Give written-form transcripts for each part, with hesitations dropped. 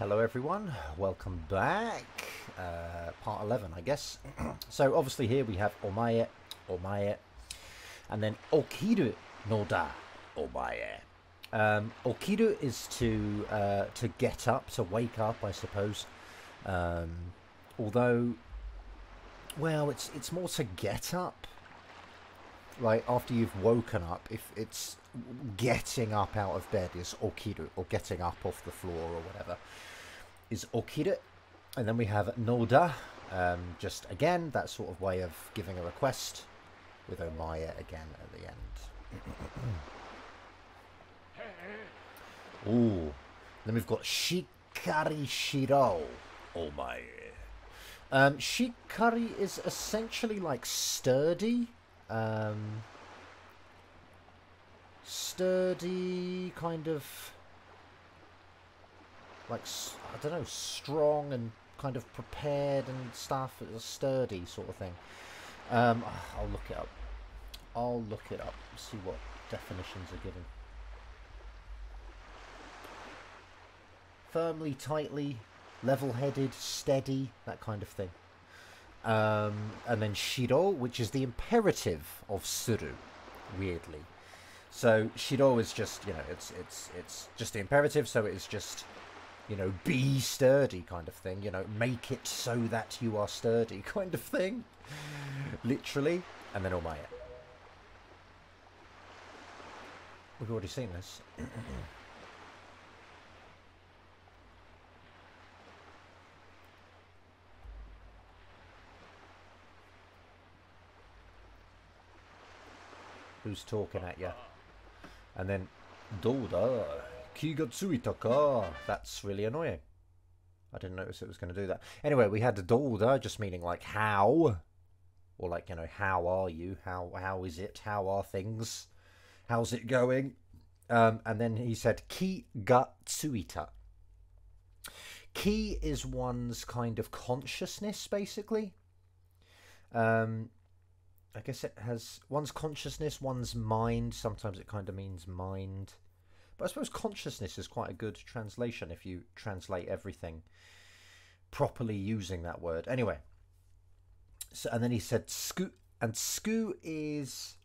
Hello everyone, welcome back, part 11 I guess. So obviously here we have Omae, Omae, and then Okiru no da Omae. Okiru is to get up, to wake up I suppose, although, well it's more to get up, like after you've woken up, if it's getting up out of bed is Okiru, or getting up off the floor or whatever is Okiru. And then we have Noda, just again that sort of way of giving a request with Omae again at the end. Ooh, then we've got Shikari Shiro Omae. Shikari is essentially like sturdy, sturdy, kind of like, I don't know, strong and kind of prepared and stuff. It's a sturdy sort of thing. I'll look it up. See what definitions are given. Firmly, tightly, level-headed, steady, that kind of thing. And then Shiro, which is the imperative of Suru, weirdly. So Shiro is just, you know, it's just the imperative, so it's just, you know, be sturdy kind of thing, you know, make it so that you are sturdy kind of thing, literally. And then Omae. We've already seen this. Who's talking at you? And then Douda Kigatsuitaka. That's really annoying. I didn't notice it was going to do that. Anyway, we had the Douda, just meaning like how, or like, you know, how are you? How is it? How are things? How's it going? And then he said Kigatsuita. Ki is one's kind of consciousness, basically. I guess it has one's consciousness, one's mind. Sometimes it kind of means mind. But I suppose consciousness is quite a good translation if you translate everything properly using that word. Anyway. So, and then he said sku. And sku is...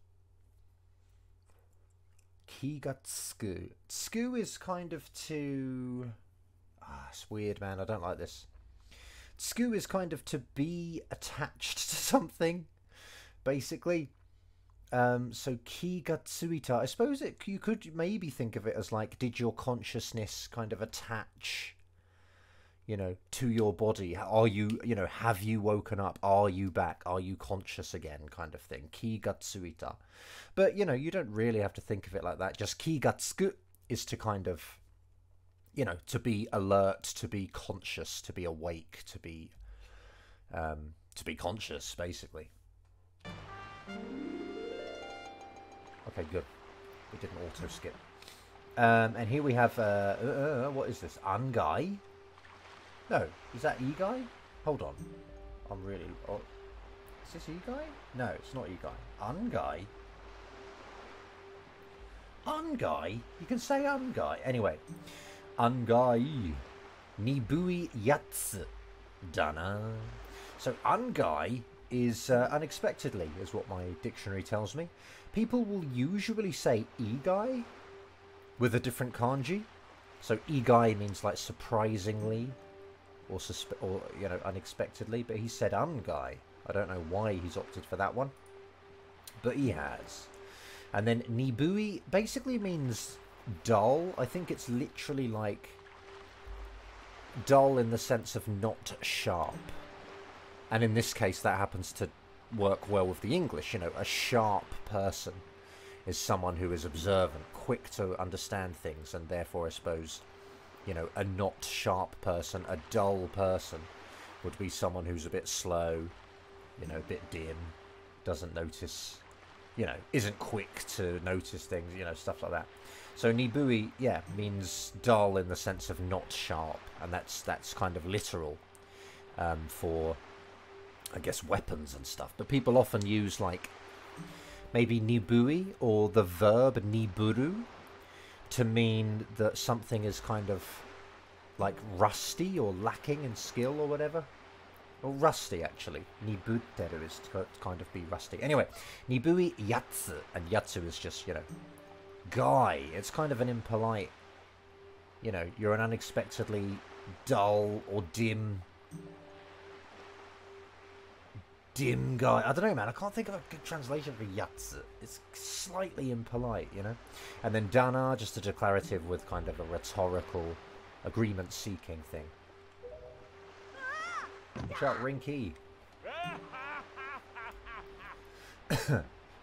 Kigatsuku. Sku is kind of to... Ah, it's weird, man. I don't like this. Sku is kind of to be attached to something, basically. So Kigatsuita, I suppose it, you could maybe think of it as like, did your consciousness kind of attach, you know, to your body? Are you, you know, have you woken up? Are you back? Are you conscious again? Kind of thing. Kigatsuita. But, you know, you don't really have to think of it like that. Just Kigatsuku is to kind of, you know, to be alert, to be conscious, to be awake, to be conscious, basically. Okay, good. We didn't auto skip. And here we have what is this? Angai? No, is that Egai? Hold on, I'm really. Oh, is this Egai? No, it's not Egai. Angai. Angai. You can say Angai. Anyway, Angai Nibui Yatsu Dana. So Angai is unexpectedly, is what my dictionary tells me. People will usually say Egai with a different kanji. So Egai means like surprisingly, or you know, unexpectedly. But he said Angai. I don't know why he's opted for that one, but he has. And then Nibui basically means dull. I think it's literally like dull in the sense of not sharp. And in this case, that happens to work well with the English. You know, a sharp person is someone who is observant, quick to understand things, and therefore, I suppose, you know, a not sharp person, a dull person, would be someone who's a bit slow, you know, a bit dim, doesn't notice, you know, isn't quick to notice things, you know, stuff like that. So Nibui, yeah, means dull in the sense of not sharp, and that's kind of literal for, I guess, weapons and stuff. But people often use like maybe nibui or the verb niburu to mean that something is kind of like rusty or lacking in skill or whatever. Or rusty, actually. Nibutteru is to kind of be rusty. Anyway, Nibui Yatsu, and Yatsu is just, you know, guy. It's kind of an impolite, you know, you're an unexpectedly dull or dim guy. I don't know, man. I can't think of a good translation for Yatsu. It's slightly impolite, you know. And then Dana, just a declarative with kind of a rhetorical agreement-seeking thing. Watch out, Rinky.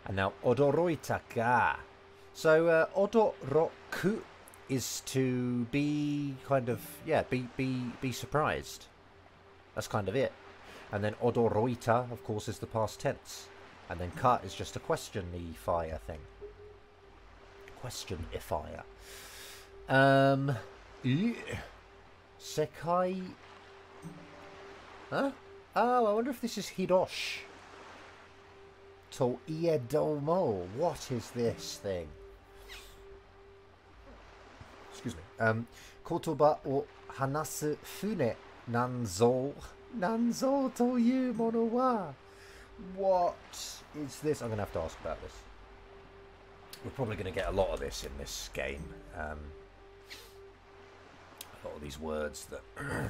And now Odoroitaka. So Odoroku is to be kind of, yeah, be surprised. That's kind of it. And then Odoroita, of course, is the past tense. And then ka is just a question-ify thing. Question-ify. Sekai. Huh? Oh, I wonder if this is Hirosh. To Iedomo. What is this thing? Excuse me. Kotoba o hanasu fune nanzou. Nanzou toyu mono wa. What is this? I'm going to have to ask about this. We're probably going to get a lot of this in this game. A lot of these words that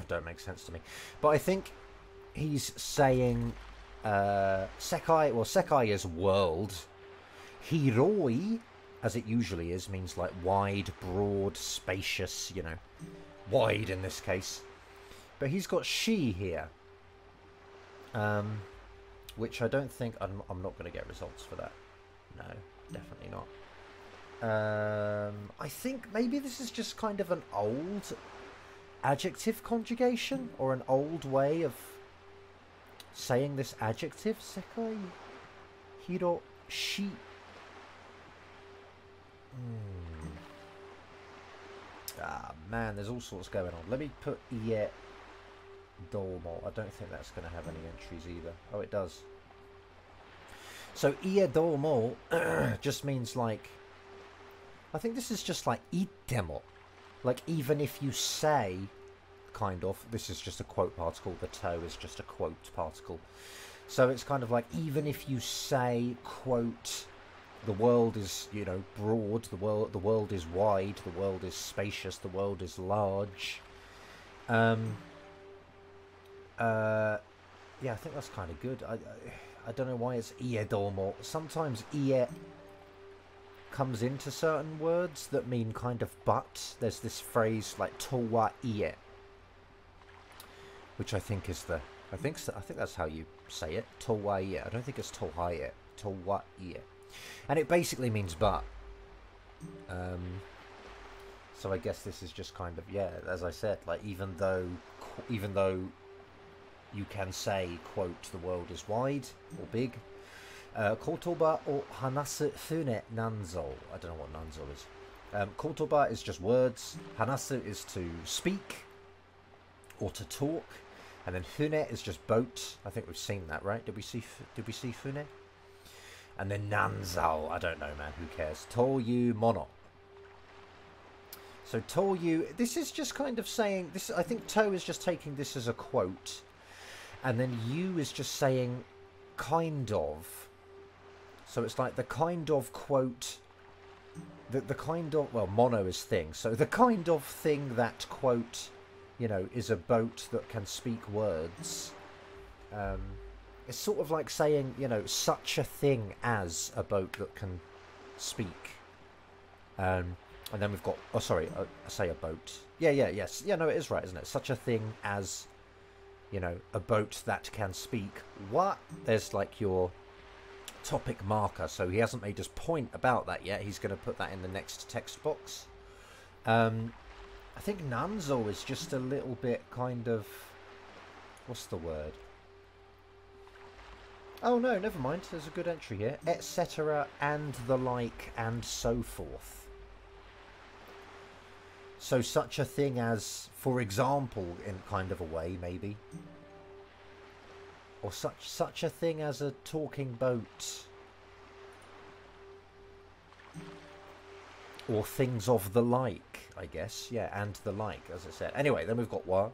don't make sense to me. But I think... he's saying Sekai, well, Sekai is world. Hiroi, as it usually is, means like wide, broad, spacious, you know, wide in this case. But he's got she here, which I don't think, I'm not going to get results for that. No, definitely not. I think maybe this is just kind of an old adjective conjugation or an old way of saying this adjective. Sekai Hiroshi. Ah, man, there's all sorts going on. Let me put Ie Domo. I don't think that's going to have any entries either. Oh, it does. So Ie Domo just means like, I think this is just like Itemo. Like, even if you say, kind of, this is just a quote particle, the toe is just a quote particle. So it's kind of like, even if you say, quote, the world is, you know, broad, the world is wide, the world is spacious, the world is large. Yeah, I think that's kind of good. I don't know why it's Iedomo. Sometimes Ie comes into certain words that mean kind of but. There's this phrase like towa Ie, which I think is the, I think that's how you say it. Towaiye. I don't think it's Tohaiye. Towaiye. And it basically means but. So I guess this is just kind of, yeah, as I said, like even though you can say, quote, the world is wide or big. Kotoba o hanasu fune nanzo. I don't know what nanzo is. Kotoba is just words. Hanasu is to speak or to talk, and then fune is just boat. I think we've seen that, right? Did we see fune? And then nanzao. I don't know, man. Who cares? Toyu mono. So toyu. This is just kind of saying this. I think to is just taking this as a quote, and then you is just saying kind of. So it's like the kind of quote. The kind of, well, mono is thing. So the kind of thing that quote, you know, is a boat that can speak words. It's sort of like saying, you know, such a thing as a boat that can speak. And then we've got, oh, sorry, I say a boat. Yeah, yeah, yes. Yeah, no, it is right, isn't it? Such a thing as, you know, a boat that can speak. What? There's like your topic marker. So he hasn't made his point about that yet. He's going to put that in the next text box. I think nanzo is just a little bit kind of... what's the word? Oh no, never mind. There's a good entry here. Etc. and the like and so forth. So such a thing as, for example, in kind of a way, maybe. Or such a thing as a talking boat. Or things of the like, I guess. Yeah, and the like, as I said. Anyway, then we've got what?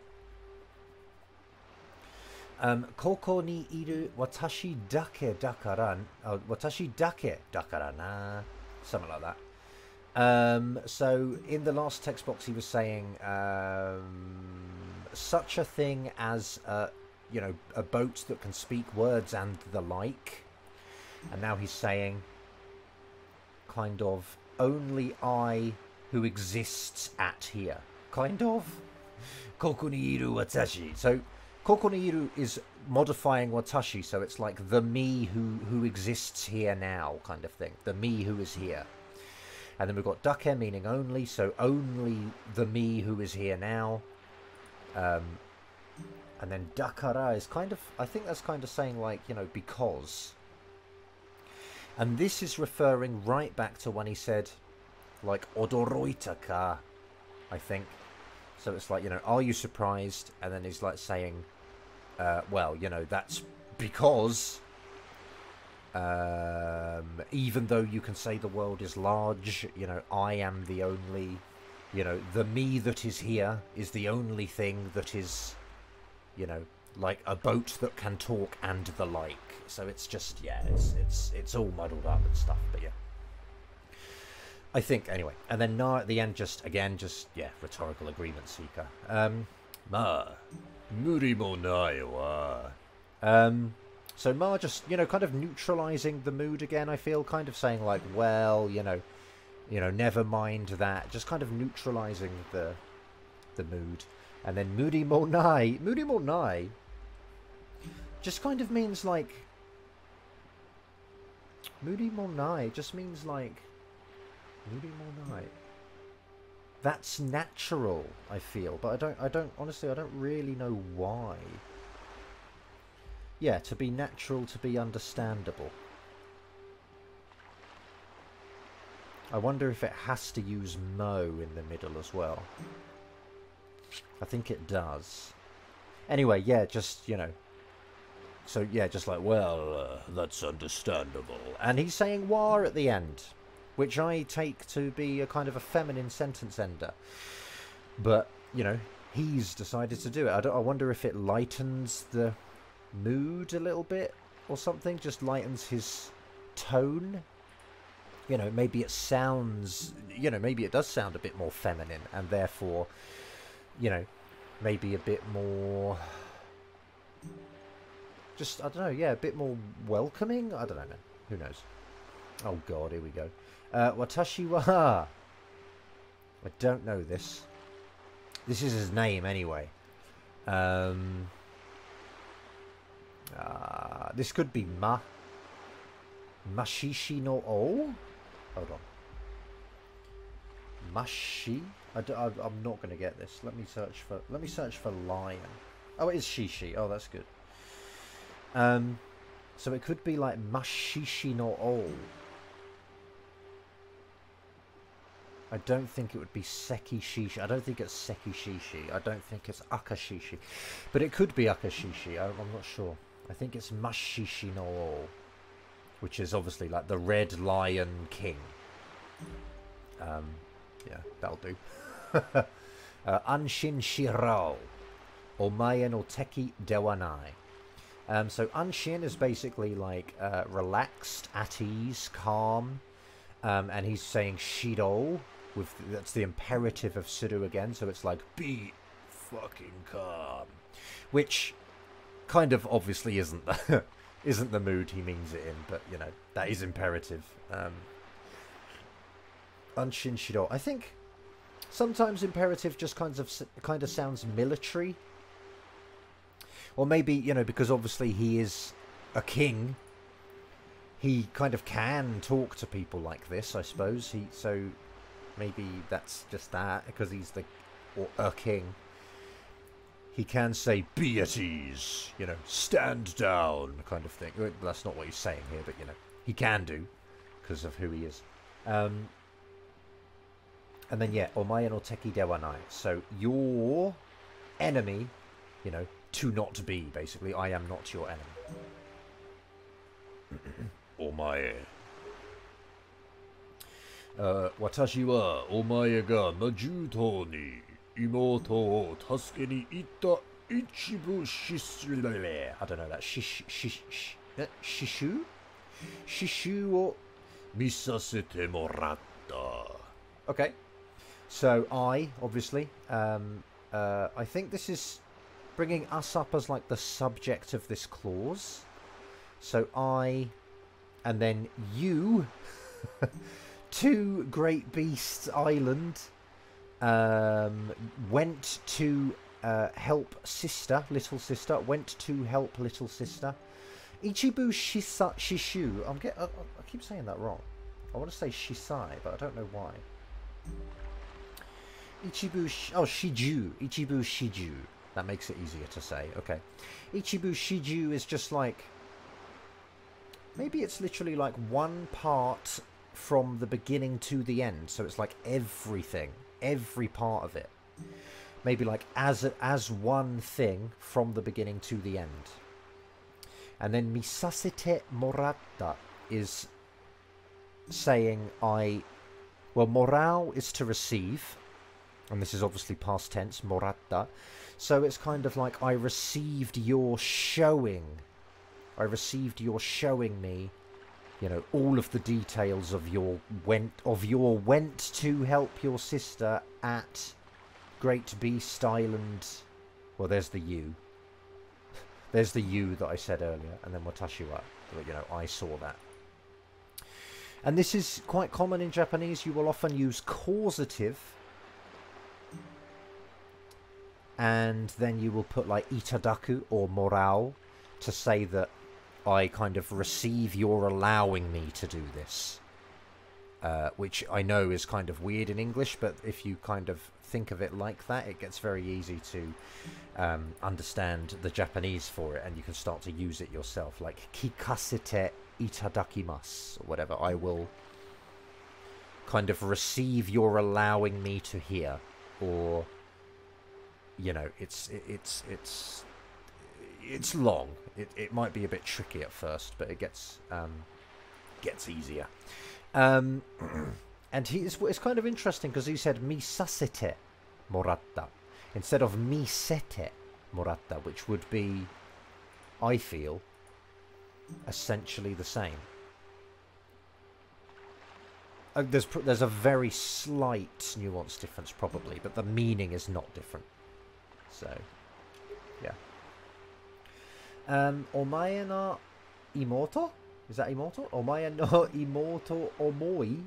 Koko ni iru watashi dake dakara... watashi dake dakara na... Something like that. So, in the last text box he was saying... such a thing as, you know, a boat that can speak words and the like. And now he's saying... kind of... only I who exists at here. Kind of. Koko ni iru watashi. So, koko ni iru is modifying watashi, so it's like the me who exists here now, kind of thing. The me who is here. And then we've got dake, meaning only, so only the me who is here now. And then dakara is kind of, I think that's kind of saying, like, you know, because... And this is referring right back to when he said, like, odoroita ka, I think. So it's like, you know, are you surprised? And then he's like saying, well, you know, that's because, even though you can say the world is large, you know, I am the only, you know, the me that is here is the only thing that is, you know, like a boat that can talk and the like. So it's just, yeah, it's all muddled up and stuff, but yeah, I think, anyway. And then now at the end, just again, just, yeah, rhetorical agreement seeker. Ma muri mo nai wa. So ma just, you know, kind of neutralizing the mood again, I feel, kind of saying like, well, you know, never mind that, just kind of neutralizing the mood. And then muri mo nai just kind of means like... muri mo nai just means like... muri mo nai. That's natural, I feel, but I don't, honestly, I don't really know why. Yeah, to be natural, to be understandable. I wonder if it has to use mo in the middle as well. I think it does. Anyway, yeah, just, you know... So, yeah, just like, well, that's understandable. And he's saying war at the end, which I take to be a kind of a feminine sentence ender. But, you know, he's decided to do it. I wonder if it lightens the mood a little bit or something, just lightens his tone. You know, maybe it sounds, you know, maybe it does sound a bit more feminine and therefore, you know, maybe a bit more... just, I don't know, yeah, a bit more welcoming? I don't know, man. Who knows? Oh, God, here we go. Watashi wa... I don't know this. This is his name, anyway. This could be ma... Mashishi no o? Hold on. Mashi? I'm not going to get this. Let me search for lion. Oh, it is shishi. Oh, that's good. So it could be like Mashishi no O. I don't think it would be Sekishishi. I don't think it's Sekishishi. I don't think it's Akashishi. But it could be Akashishi. I'm not sure. I think it's Mashishi no O, which is obviously like the Red Lion King. Yeah, that'll do. Anshin Shirao. Omae no Teki Dewanai. So Anshin is basically like relaxed, at ease, calm, and he's saying Shiro, with that's the imperative of Suru again, so it's like, be fucking calm, which kind of obviously isn't the mood he means it in, but, you know, that is imperative. Anshin Shiro, I think sometimes imperative just kind of sounds military. Or maybe, you know, because obviously he is a king, he kind of can talk to people like this, I suppose. So maybe that's just that, because he's a king. He can say, be at ease, you know, stand down, kind of thing. That's not what he's saying here, but, you know, he can do, because of who he is. And then, yeah, omae no teki dewanai. So your enemy, you know, to not be, basically. I am not your enemy. Omae. 私はお前が魔獣島に妹を助けに行った一部刺繍 I don't know that 刺繍を見させてもらった。Okay, so I obviously I think this is bringing us up as like the subject of this clause. So I, and then you to Great Beast Island, went to help sister, little sister, went to help little sister. Ichibu Shisa Shishu. I keep saying that wrong. I want to say Shisai, but I don't know why. Ichibu Sh, oh, Shiju. Ichibu Shiju. That makes it easier to say. Okay. Ichibu Shiju is just like, maybe it's literally like one part from the beginning to the end. So it's like everything, every part of it. Maybe like as one thing from the beginning to the end. And then Misasete Morata is saying I... Well, morao is to receive. And this is obviously past tense, Morata. So it's kind of like I received your showing. I received your showing me, you know, all of the details of your went to help your sister at Great Beast Island. Well, there's the you. There's the you that I said earlier, and then Watashiwa. You know, I saw that. And this is quite common in Japanese. You will often use causative, and then you will put like itadaku or morao to say that I kind of receive your allowing me to do this. Which I know is kind of weird in English, but if you kind of think of it like that, it gets very easy to understand the Japanese for it, and you can start to use it yourself, like kikasete itadakimasu, or whatever. I will kind of receive your allowing me to hear, or, you know, it's long. It might be a bit tricky at first, but it gets easier. And it's kind of interesting because he said misasete moratta instead of misete moratta, which would be, I feel, essentially the same. There's a very slight nuance difference probably, but the meaning is not different. So, yeah. Omae na imoto? Is that imoto? Omae no imoto omoi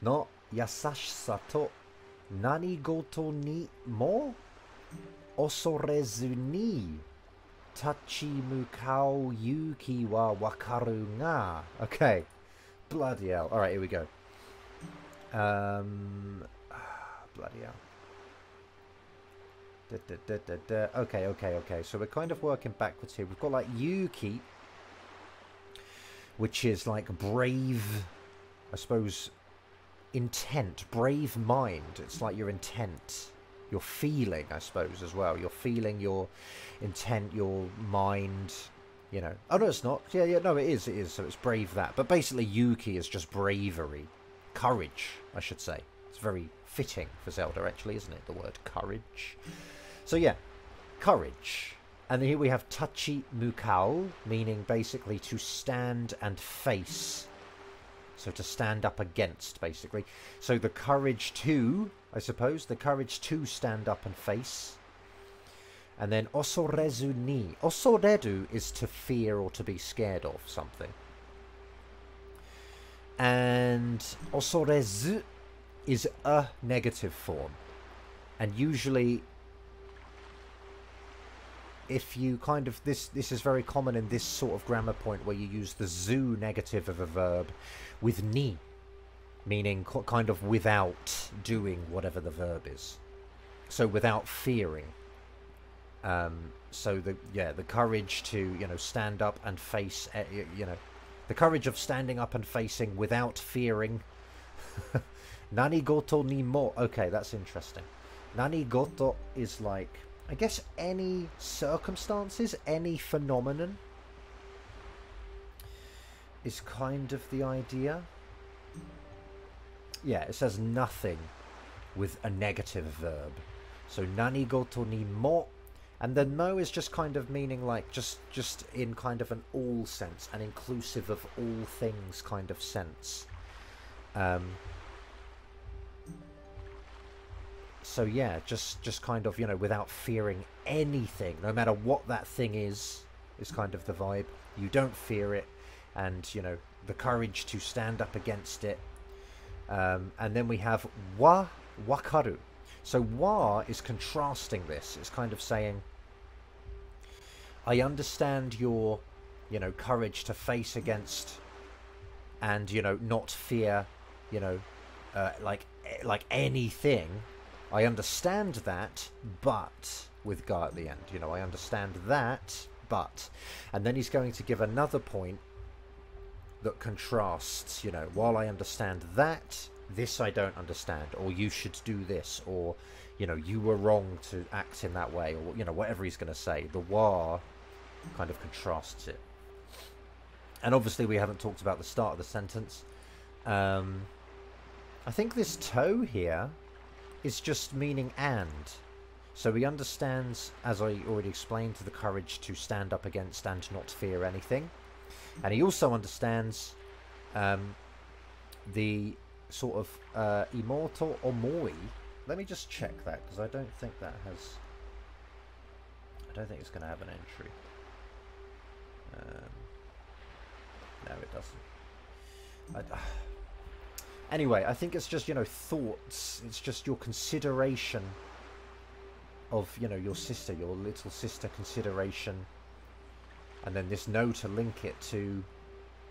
no yasashisa to nanigoto ni mo osorezu ni tachimukau yuki wa wakaru ga. Okay. Bloody hell. Alright, here we go. Bloody hell. Da, da, da, da, da. Okay, okay, okay. So we're kind of working backwards here. We've got like yuki, which is like brave, I suppose, intent, brave mind. It's like your intent, your feeling, I suppose, as well. Your feeling, your intent, your mind, you know. Oh, no, it's not. Yeah, yeah, no, it is, it is. So it's brave that. But basically, yuki is just bravery. Courage, I should say. It's very fitting for Zelda, actually, isn't it? The word courage. So, yeah, courage. And here we have tachi mukau, meaning basically to stand and face. So to stand up against, basically. So the courage to, I suppose, the courage to stand up and face. And then osorezu ni. Osoreru is to fear or to be scared of something. And osorezu is a negative form. And usually... if you kind of, this is very common in this sort of grammar point where you use the zu negative of a verb with ni, meaning kind of without doing whatever the verb is. So without fearing. So the courage to, you know, stand up and face, you know, the courage of standing up and facing without fearing. Nanigoto ni mo. Okay, that's interesting. Nanigoto is like, I guess, any circumstances, any phenomenon is kind of the idea. yeah, it says nothing with a negative verb. So nanigoto ni mo, and the mo is just kind of meaning like just in kind of an all sense, an inclusive of all things kind of sense. So yeah, just kind of, you know, without fearing anything, no matter what that thing is kind of the vibe. You don't fear it, and you know, the courage to stand up against it. And then we have wa wakaru. So wa is contrasting this. It's kind of saying, I understand your, you know, courage to face against and, you know, not fear, you know, like anything. I understand that, but with ga at the end, you know, I understand that, but. And then he's going to give another point that contrasts, you know, while I understand that, this I don't understand, or you should do this, or, you know, you were wrong to act in that way, or, you know, whatever he's going to say. The wa kind of contrasts it. And obviously we haven't talked about the start of the sentence. I think this to here is just meaning and. So he understands, as I already explained, the courage to stand up against and not fear anything. And he also understands the sort of immortal omoi. Let me just check that, because I don't think that has, I don't think it's going to have an entry. No, it doesn't. Anyway, I think it's just, you know, thoughts. It's just your consideration of, you know, your sister, your little sister consideration. And then this no to link it to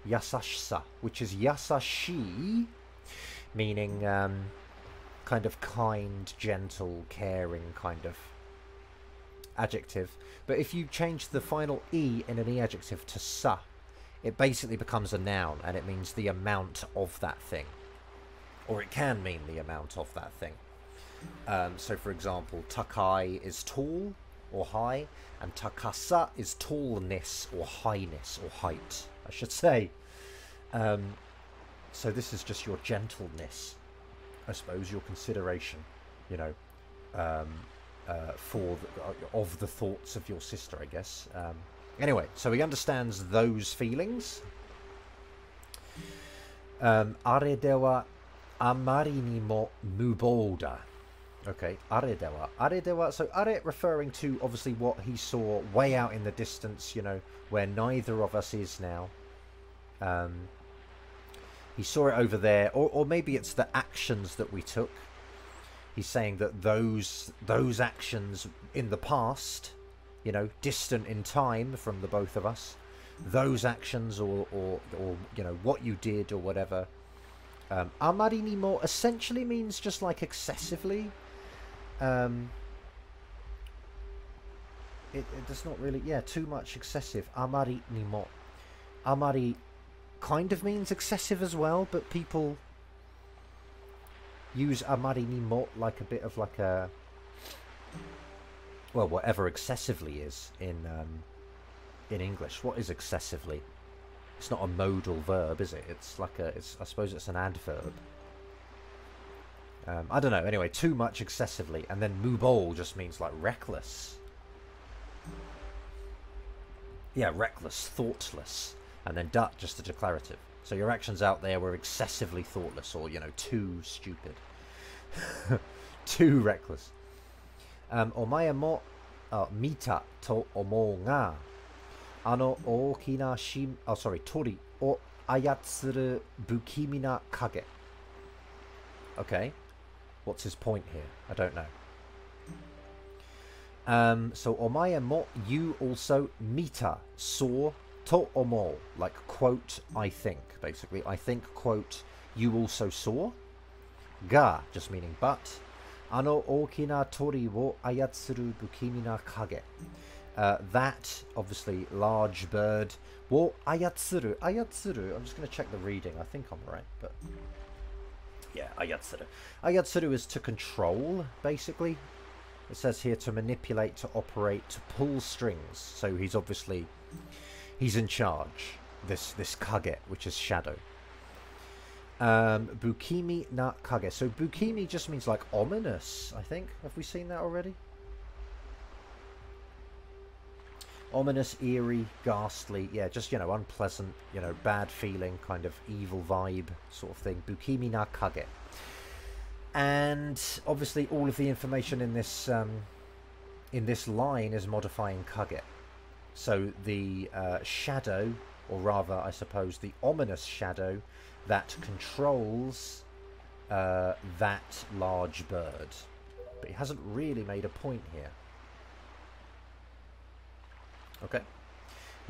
yasashisa, which is yasashi, meaning kind of kind, gentle, caring kind of adjective. But if you change the final e in an e adjective to sa, it basically becomes a noun, and it means the amount of that thing. Or it can mean the amount of that thing. So for example, takai is tall or high, and takasa is tallness or highness or height, I should say. So this is just your gentleness, I suppose, your consideration, you know, of the thoughts of your sister, I guess. Anyway, so he understands those feelings. Are dewa amari ni mo mubouda. Okay, aredewa. Aredewa, so are referring to obviously what he saw way out in the distance, you know, where neither of us is now. He saw it over there, or maybe it's the actions that we took. He's saying that those actions in the past, you know, distant in time from the both of us, those actions or you know, what you did or whatever. Amari ni mo essentially means just like excessively. It does not really, yeah, too much, excessive. Amari ni mo. Amari kind of means excessive as well, but people use amari ni mo like a bit of like a, well, whatever excessively is in English. What is excessively? It's not a modal verb, is it? It's like a, it's, I suppose it's an adverb. I don't know. Anyway, too much, excessively. And then mubol just means like reckless. Yeah, reckless, thoughtless. And then dat, just a declarative. So your actions out there were excessively thoughtless, or, you know, too stupid. Too reckless. Omae mo mita to omou ga. Ano okina shim, oh sorry, tori o ayatsuru bukimi na kage. Okay, what's his point here? I don't know. So omae mo, you also, mita, saw, to omo, like quote, I think, basically. I think, quote, you also saw. Ga, just meaning but. Ano okina tori wo ayatsuru bukimi na kage. That, obviously, large bird. Wo ayatsuru. Ayatsuru, I'm just going to check the reading. I think I'm right, but... yeah, ayatsuru. Ayatsuru is to control, basically. It says here to manipulate, to operate, to pull strings. So he's obviously... he's in charge. This kage, which is shadow. Bukimi na Kage. So Bukimi just means like ominous, I think. Have we seen that already? Ominous, eerie, ghastly. Yeah, just, you know, unpleasant, you know, bad feeling, kind of evil vibe sort of thing. Bukimi na Kage. And obviously all of the information in this line is modifying Kage. So the shadow, or rather, I suppose, the ominous shadow that controls that large bird. But he hasn't really made a point here. Okay.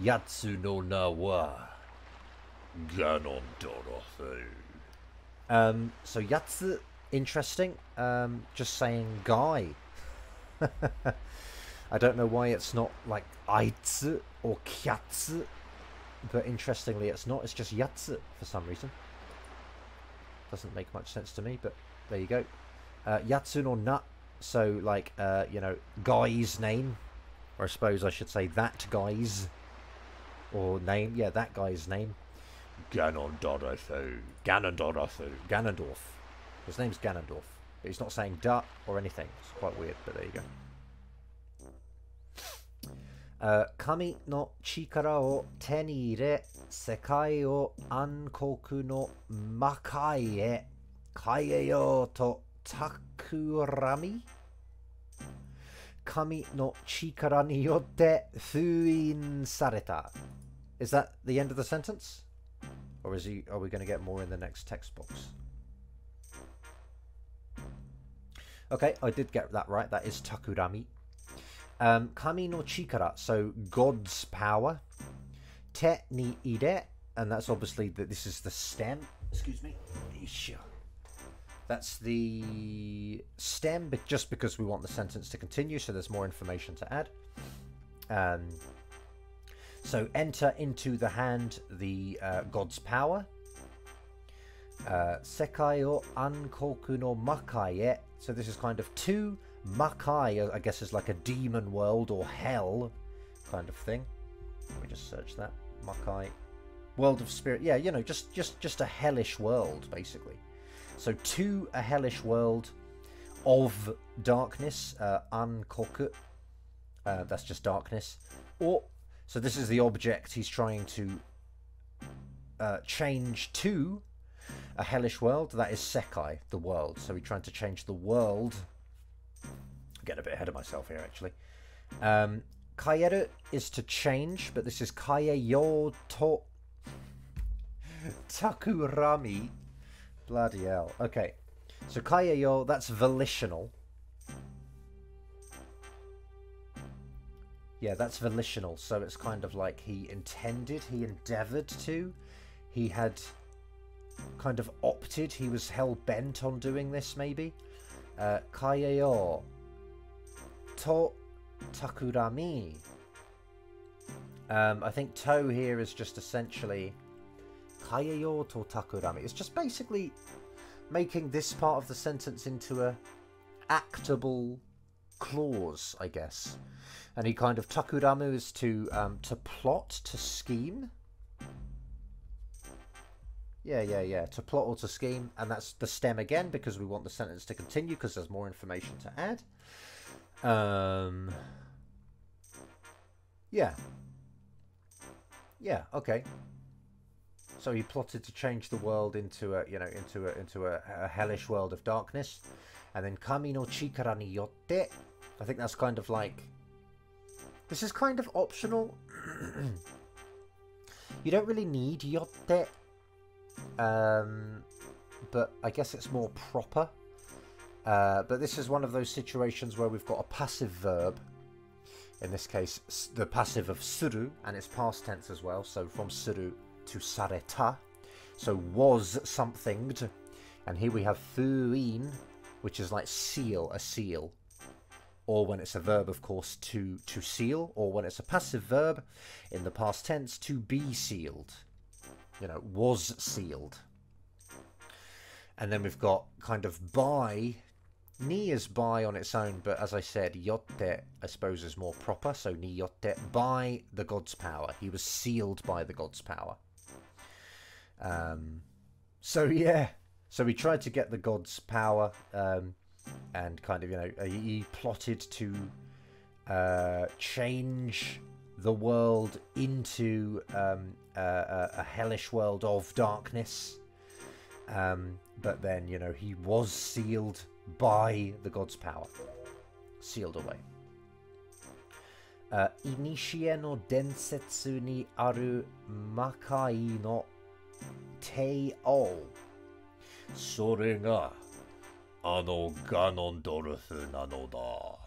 Yatsu no na wa Ganondorf. So Yatsu, interesting. Just saying guy. I don't know why it's not like Aitsu or Kyatsu. But interestingly, it's not. It's just Yatsu for some reason. Doesn't make much sense to me, but there you go. Yatsu no na. So, like, you know, guy's name. Or I suppose I should say that guy's. Or name. Yeah, that guy's name. Ganondorf. Ganondorf. His name's Ganondorf. But he's not saying da or anything. It's quite weird, but there you go. Kami no chikara o teni ire, sekai o ankoku no makai e, kaeyo to takurami. Kami no chikara ni yotte fuin sareta. Is that the end of the sentence? Or is he, are we going to get more in the next text box? Okay, I did get that right. That is takurami. Kami no chikara, so God's power. Te ni ire, and that's obviously that this is the stem. Excuse me. That's the stem, but just because we want the sentence to continue, so there's more information to add. So enter into the hand the God's power. Sekai o ankoku no makai e. So this is kind of two. Makai, I guess, is like a demon world or hell kind of thing. Let me just search that. Makai. World of spirit. Yeah, you know, just a hellish world, basically. So to a hellish world of darkness. Ankoku. That's just darkness. Or, so this is the object he's trying to change to a hellish world. That is Sekai, the world. So we're trying to change the world... Get a bit ahead of myself here, actually. Kaeru is to change, but this is kaeyo to takurami. Bloody hell. Okay, so kaeyo, that's volitional. Yeah, that's volitional. So it's kind of like he intended, he endeavoured to, he had kind of opted, he was hell bent on doing this, maybe. Kaeyo to takurami. I think to here is just essentially kaeyo to takurami. It's just basically making this part of the sentence into a actable clause, I guess. And he kind of, takuramu is to plot, to scheme. Yeah, to plot or to scheme. And that's the stem again, because we want the sentence to continue, because there's more information to add. Yeah, okay. So he plotted to change the world into a, you know, into a hellish world of darkness. And then kami no chikara ni yotte. I think that's kind of like, this is kind of optional. You don't really need yotte. But I guess it's more proper. But this is one of those situations where we've got a passive verb, in this case the passive of suru, and it's past tense as well, so from suru to sareta, so was somethinged, and here we have fuin, which is like seal, a seal, or when it's a verb, of course, to seal, or when it's a passive verb in the past tense, to be sealed, you know, was sealed. And then we've got kind of by. Ni is by on its own, but as I said, yotte, I suppose, is more proper. So ni yotte, by the God's power. He was sealed by the God's power. So yeah, so he tried to get the god's power, and kind of, you know, he plotted to change the world into a hellish world of darkness. But then, you know, he was sealed by the god's power, sealed away. Inishie no densetsu ni aru makai no tei o. Sore ga ano Ganondorf nanoda.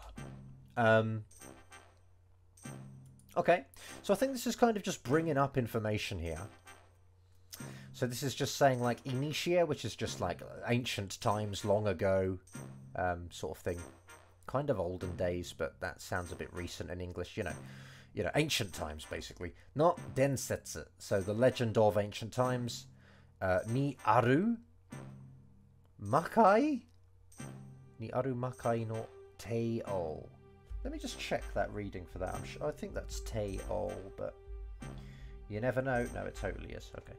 Okay, so I think this is kind of just bringing up information here. So this is just saying, like, Inishie, which is just like ancient times, long ago, sort of thing. Kind of olden days, but that sounds a bit recent in English, you know. You know, ancient times, basically. Not densetsu, so the legend of ancient times. Ni aru makai? Ni aru makai no tei-o. Let me just check that reading for that. I think that's tei-o, but you never know. No, it totally is. Okay.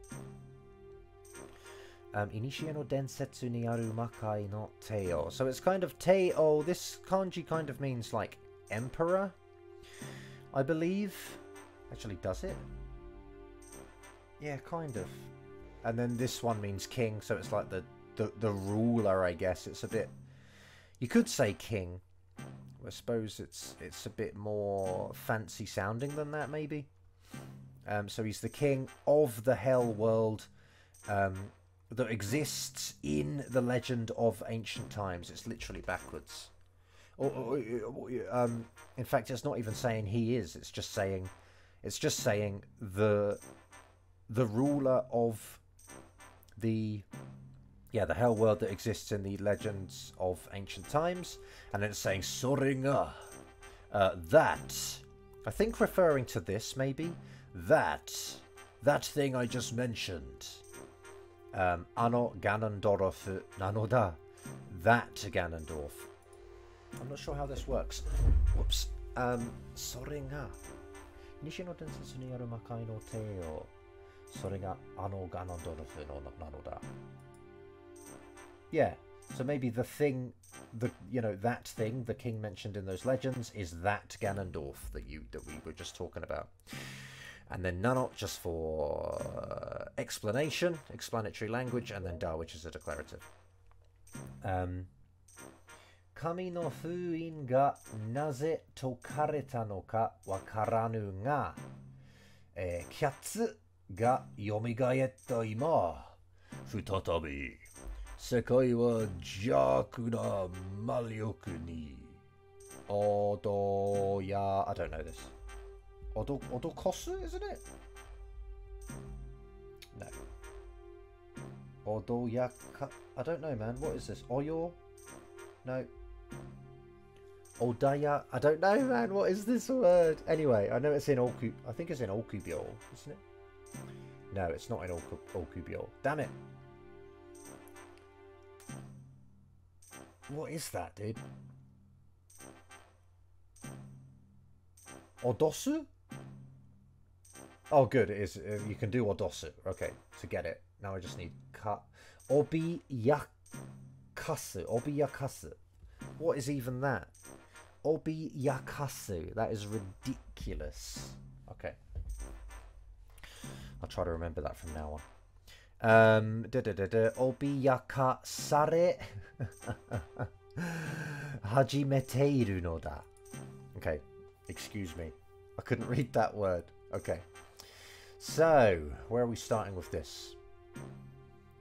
Inishie no densetsu ni aru makai no tei-o. So it's kind of tei-o. This kanji kind of means like emperor, I believe. Actually, does it? Yeah, kind of. And then this one means king, so it's like the ruler, I guess. It's a bit... You could say king. I suppose it's a bit more fancy sounding than that, maybe. So he's the king of the hell world that exists in the legend of ancient times. It's literally backwards. In fact, it's not even saying he is. It's just saying the ruler of the... Yeah, the hell world that exists in the legends of ancient times. And it's saying, Soringa. That. I think referring to this, maybe. That thing I just mentioned. Ano Ganondorf nanoda. That Ganondorf. I'm not sure how this works. Whoops. Soringa. Nishi no densetsu ni aru makai no tei o. Soringa ano Ganondorf nanoda. Yeah, so maybe the thing, that thing the king mentioned in those legends is that Ganondorf that we were just talking about. And then Nanot just for explanation, explanatory language, and then Da, which is a declarative. Kami no fuin ga naze tokareta no ka wakaranu ga kyatsu ga yomigaetta ima futatabi. Sekoi wa jaku na malyoku ni odo ya... I don't know this. Odokosu, isn't it? No. Odo yaka... I don't know, man. What is this? Oyo? No. Odaya... I don't know, man. What is this word? Anyway, I know it's in Oku... I think it's in Okubyo, isn't it? No, it's not in Okubyo. Damn it. What is that, dude? Odosu? Oh, good. It is. You can do Odosu. Okay, so get it. Now I just need ka. Obiyakasu. Obiyakasu. What is even that? Obiyakasu. That is ridiculous. Okay. I'll try to remember that from now on. Obiyaka sare hajimeteiru no da. Okay, excuse me. I couldn't read that word. Okay. So, where are we starting with this?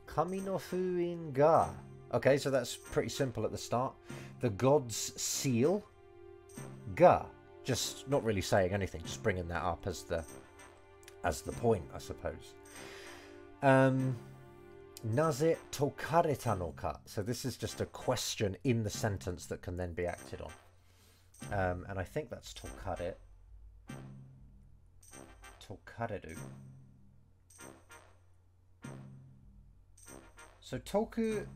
Kami no fuin ga. Okay, so that's pretty simple at the start. The god's seal. Ga. Just not really saying anything, just bringing that up as the point, I suppose. Naze tokareta no ka. So this is just a question in the sentence that can then be acted on. And I think that's tokare. Tokareru. So toku...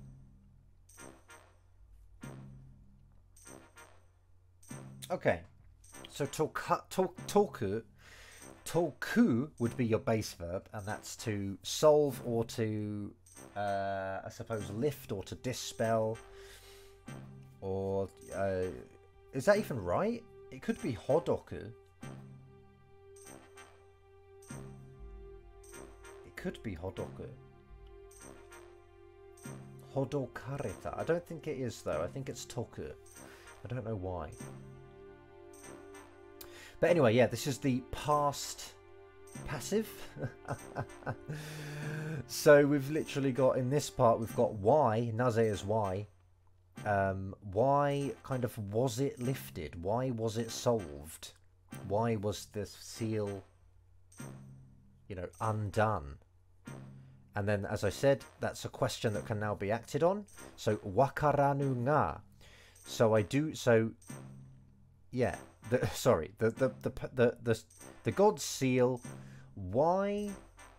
Okay. So toku... Toku would be your base verb, and that's to solve or to I suppose, lift or to dispel, or is that even right? It could be Hodoku. It could be Hodoku. Hodokarita. I don't think it is though. I think it's Toku. I don't know why. But anyway, yeah, this is the past passive. So we've literally got, in this part, we've got why, Naze is why. Why kind of was it lifted? Why was it solved? Why was this seal, you know, undone? And then, as I said, that's a question that can now be acted on. So, wakaranu ga. So I do, so, yeah. The God's seal, why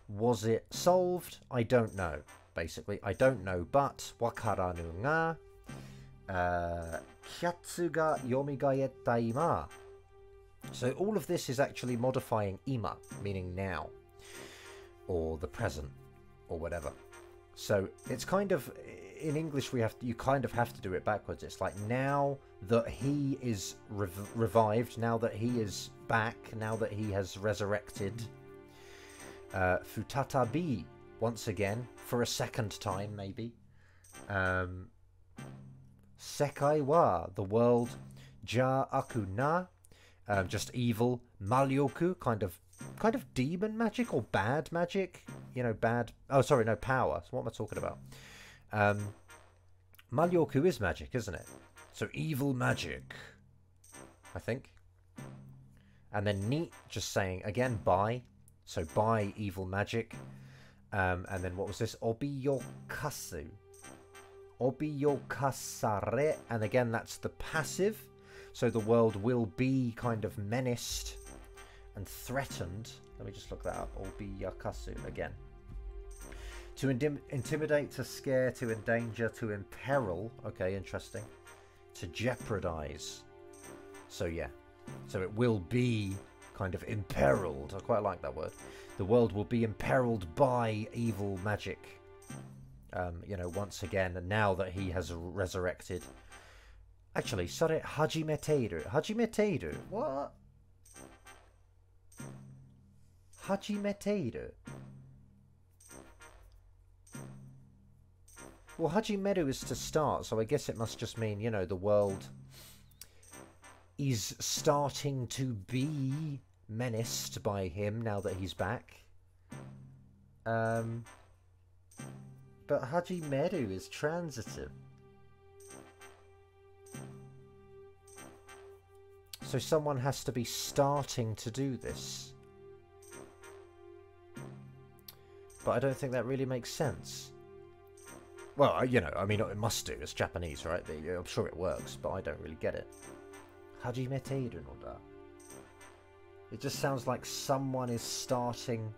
was it solved? I don't know, basically. I don't know, but wakaranu ga. Kyatsu ga yomigaetta ima. So all of this is actually modifying ima, meaning now, or the present, or whatever. So it's kind of, in English we have to, you kind of have to do it backwards. It's like, now that he is revived, now that he is back, now that he has resurrected, futatabi, once again, for a second time maybe, sekai wa, the world, ja aku na, just evil, malyoku, kind of demon magic or bad magic, you know, bad, oh sorry, no, power. So what am I talking about? Malyoku is magic, isn't it? So evil magic, I think. And then ni, just saying again, by, so by evil magic. And then what was this? Obiyokasu, obiyokasare, and again that's the passive, so the world will be kind of menaced and threatened. Let me just look that up. Obiyakasu again. To intimidate, to scare, to endanger, to imperil. Okay, interesting. To jeopardize. So yeah. So it will be kind of imperiled. I quite like that word. The world will be imperiled by evil magic. You know, once again, and now that he has resurrected. Actually, sare hajimeteru. Hajimeteru. What? Hajimeteru. Well, hajimeru is to start, so I guess it must just mean, you know, the world is starting to be menaced by him now that he's back. But hajimeru is transitive. So someone has to be starting to do this. But I don't think that really makes sense. Well, you know, I mean, it must do. It's Japanese, right? But I'm sure it works, but I don't really get it. Hajimeteru no da. It just sounds like someone is starting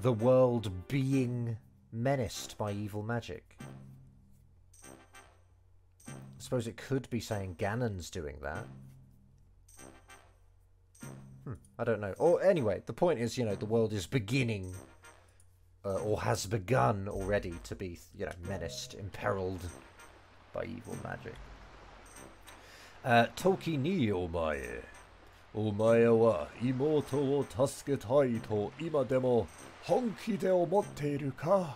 the world being menaced by evil magic. I suppose it could be saying Ganon's doing that. I don't know. Or anyway, the point is, you know, the world is beginning... or has begun already to be, you know, menaced, imperiled by evil magic. Toki ni omae, omae wa imoto wo tasuketai to ima demo honki de omotteiru ka?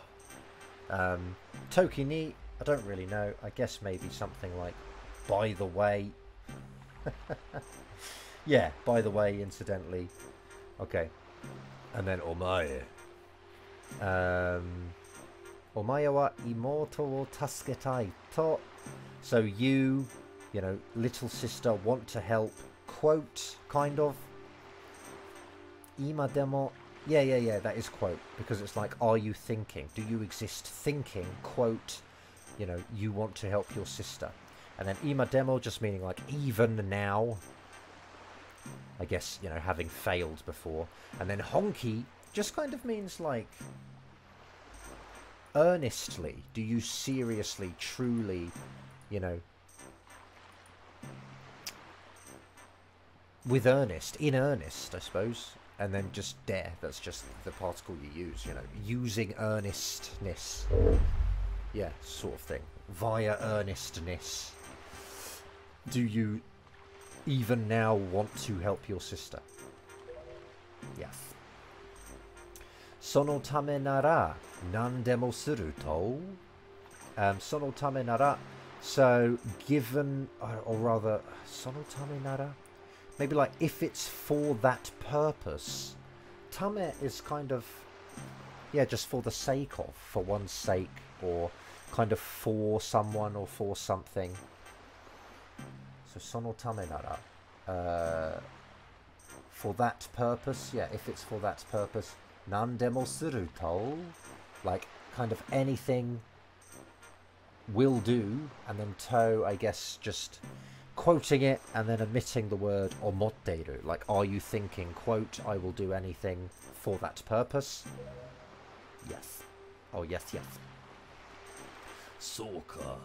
Toki ni, I don't really know. I guess maybe something like, by the way. Yeah, by the way, incidentally. Okay. And then omae. Omae wa imoto wo tasuketai to, so you know, little sister, want to help, quote, kind of, ima demo, yeah, that is quote, because it's like, are you thinking, do you exist thinking, quote, you know, you want to help your sister. And then ima demo just meaning like, even now, I guess, you know, having failed before. And then honki just kind of means like, earnestly, do you seriously, truly, you know, with earnest, in earnest, I suppose, and then just dare. That's just the particle you use, you know, using earnestness. Yeah, sort of thing. Via earnestness. Do you even now want to help your sister? Yes. Sono tame nara nandemo suru to. Sono tame nara. So, given, or rather, sono tame nara? Maybe like, if it's for that purpose. Tame is kind of, yeah, just for the sake of, for one's sake, or kind of for someone or for something. So, sono tame nara. For that purpose, yeah, if it's for that purpose. Nandemo suru to, like, kind of anything will do, and then to, I guess, just quoting it and then omitting the word omotteru, like, are you thinking, quote, I will do anything for that purpose? Yes. Oh, yes, yes. Soka.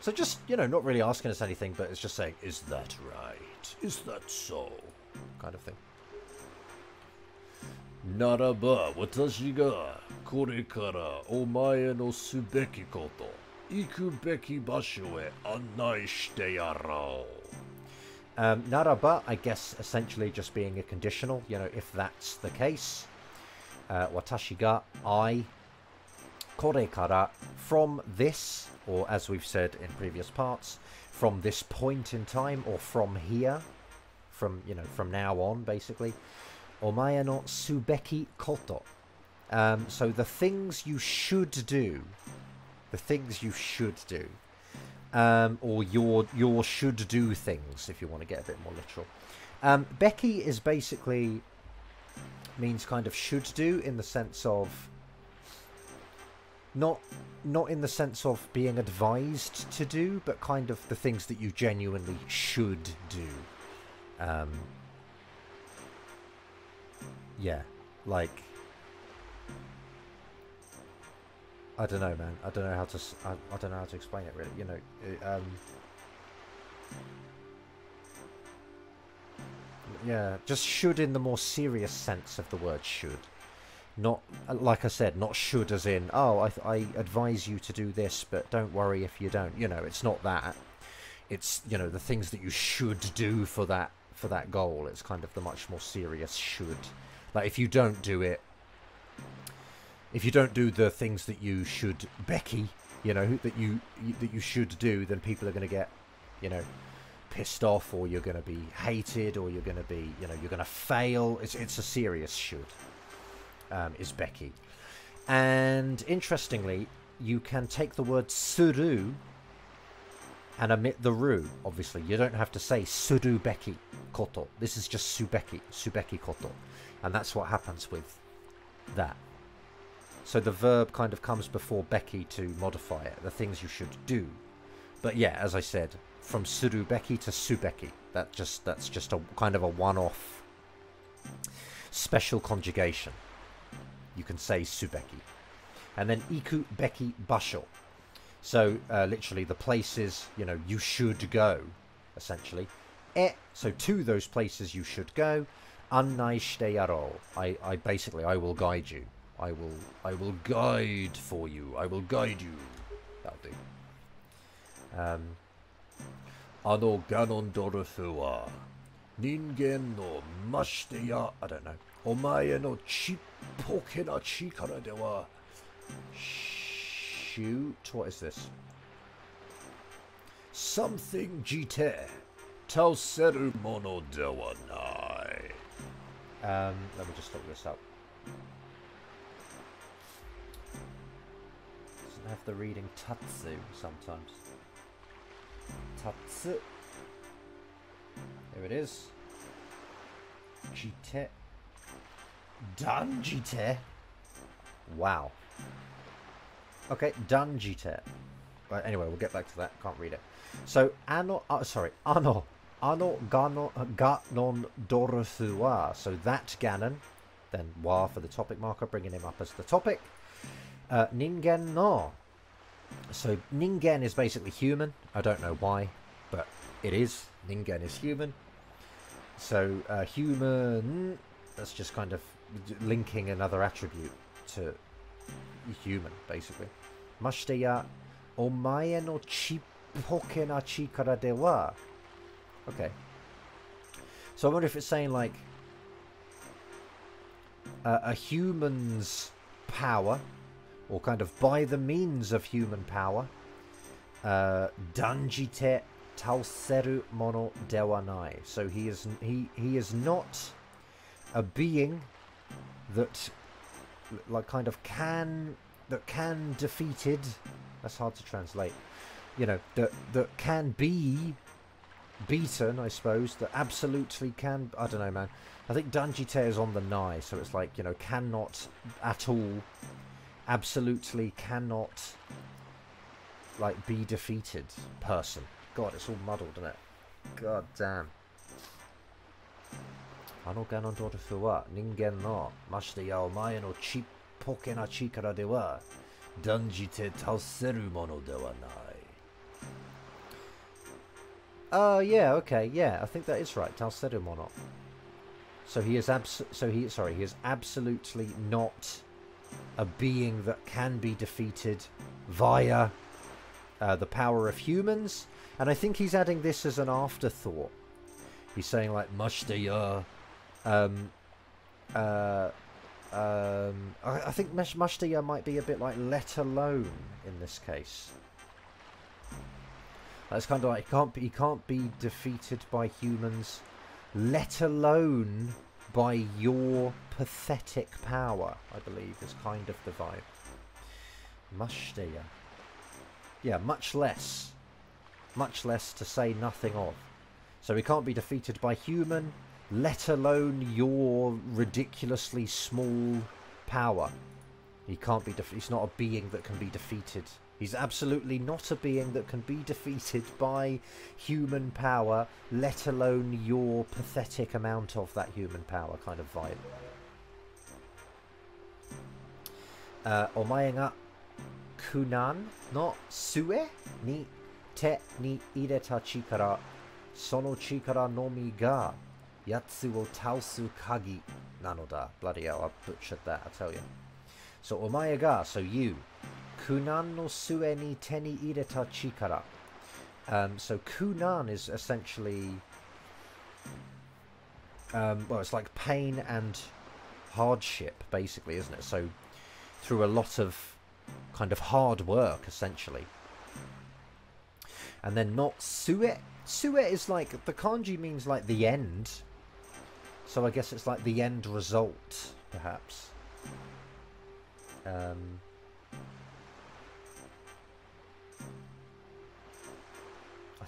So just, you know, not really asking us anything, but it's just saying, is that right? Is that so? Kind of thing. Naraba, watashi ga kore kara omae no subeki koto, ikubeki basho e annai shite yarou. Naraba, I guess, essentially just being a conditional, you know, if that's the case. Watashi ga, I, kore kara, from this, or as we've said in previous parts, from this point in time, or from here, from, you know, from now on, basically. Omae no subeki koto. So the things you should do, the things you should do, or your should do things, if you want to get a bit more literal. Beki is basically means kind of should do in the sense of not in the sense of being advised to do, but kind of the things that you genuinely should do. Yeah, like, I don't know, man. I don't know how to. I don't know how to explain it, really. You know, yeah, just should in the more serious sense of the word should, not like I said, not should as in, oh, I advise you to do this, but don't worry if you don't. You know, it's not that. It's, you know, the things that you should do for that goal. It's kind of the much more serious should. Like, if you don't do it, if you don't do the things that you should, Becky, you know, that you should do, then people are going to get, you know, pissed off, or you're going to be hated, or you're going to be, you know, you're going to fail. It's a serious should, is Becky. And interestingly, you can take the word suru and omit the ru, obviously. You don't have to say surubeki koto. This is just subeki koto. And that's what happens with that. So the verb kind of comes before beki to modify it, the things you should do. But yeah, as I said, from surubeki to subeki, that's just a kind of a one-off special conjugation. You can say subeki. And then ikubeki basho. So literally the places, you know, you should go, essentially. So to those places you should go. Annai shite yarou. I basically, I will guide you. I will guide for you. I will guide you. That'll do. Ano Ganondorf wa ningen no mashite ya, I don't know. Omae no chippoke na chikara de wa. Shoot, what is this? Something jite. Tauseru mono de wa nai. Let me just look this up. Doesn't have the reading tatsu sometimes. Tatsu. There it is. Jite. Dan jite. Wow. Okay, dan jite. Right, anyway, we'll get back to that. Can't read it. So, Ano Ganondorf wa. So that Ganon, then wa for the topic marker, bringing him up as the topic. Ningen no. So ningen is basically human. I don't know why, but it is. Ningen is human. So human, that's just kind of linking another attribute to human, basically. Mashite ya, omae no chippoke na chikara de wa. Okay. So I wonder if it's saying, like, a human's power, or kind of by the means of human power, danjite tauseru mono dewa nai. So he is not a being that, like, kind of that can defeated. That's hard to translate. You know, that can be beaten, I suppose, that absolutely can. I don't know, man. I think Danjite is on the nai, so it's like, you know, cannot at all, absolutely cannot, like, be defeated person. God, it's all muddled, isn't it? God damn. Ano Ganondorf wa ningen no mashite ya omae no chippoke na chikara de wa danjite tauseru mono de wa nai. Yeah, okay, yeah, I think that is right. Tauseru mono. So he is sorry, he is absolutely not a being that can be defeated via the power of humans. And I think he's adding this as an afterthought. He's saying, like, mashite ya. I think mashite ya might be a bit like let alone in this case. That's kind of like he can't be defeated by humans, let alone by your pathetic power, I believe, is kind of the vibe. Mashite ya. Yeah, much less to say nothing of. So he can't be defeated by human, let alone your ridiculously small power. He can't be. He's not a being that can be defeated. He's absolutely not a being that can be defeated by human power, let alone your pathetic amount of that human power kind of vibe. Omae ga kunan no sue ni te ni ireta chikara sono chikara nomi ga yatsu wo taosu kagi nanoda. Bloody hell, I butchered that, I tell you. So omae ga, so you. Kunan no sue ni te ni ireta chikara. So kunan is essentially, well, it's like pain and hardship, basically, isn't it? So through a lot of kind of hard work, essentially. And then not sue. Sue is like, the kanji means like the end. So I guess it's like the end result, perhaps. I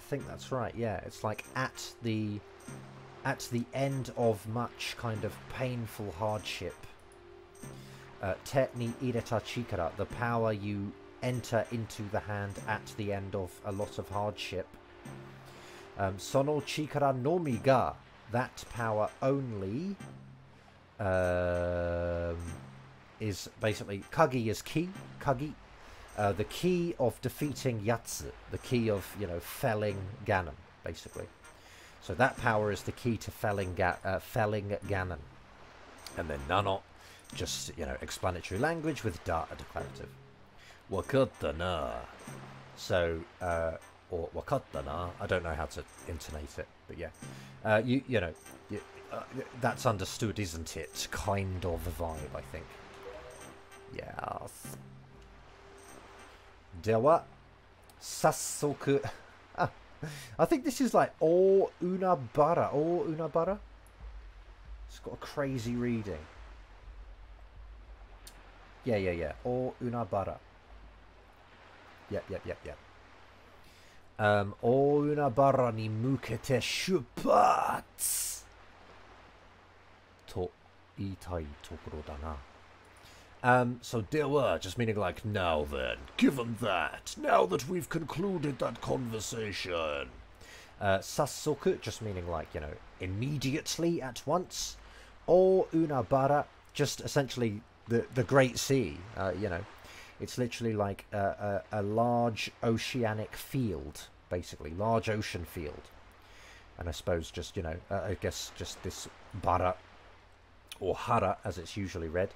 think that's right, yeah. It's like at the end of much kind of painful hardship. Te ni ireta chikara, the power you enter into the hand at the end of a lot of hardship. Sono chikara nomi ga, that power only, is basically, kagi is key, kagi. The key of defeating Yatsu, the key of, you know, felling Ganon, basically. So that power is the key to felling Ganon. And then Nano, just, you know, explanatory language with data declarative. Wakatta na. So, or wakatta na, I don't know how to intonate it, but yeah. That's understood, isn't it? Kind of a vibe, I think. Yes. Dewa sassoku. I think this is like O Unabara. O Unabara? It's got a crazy reading. Yeah. O Unabara. Yep. O Unabara ni mukete shubatsu to iitai tokoro da na. So dewa, just meaning like, now then, given that, now that we've concluded that conversation. Sassoku, just meaning like, you know, immediately, at once. O Unabara, just essentially the Great Sea, you know. It's literally like a large oceanic field, basically, large ocean field. and I suppose just, you know, I guess just this bara, or hara as it's usually read,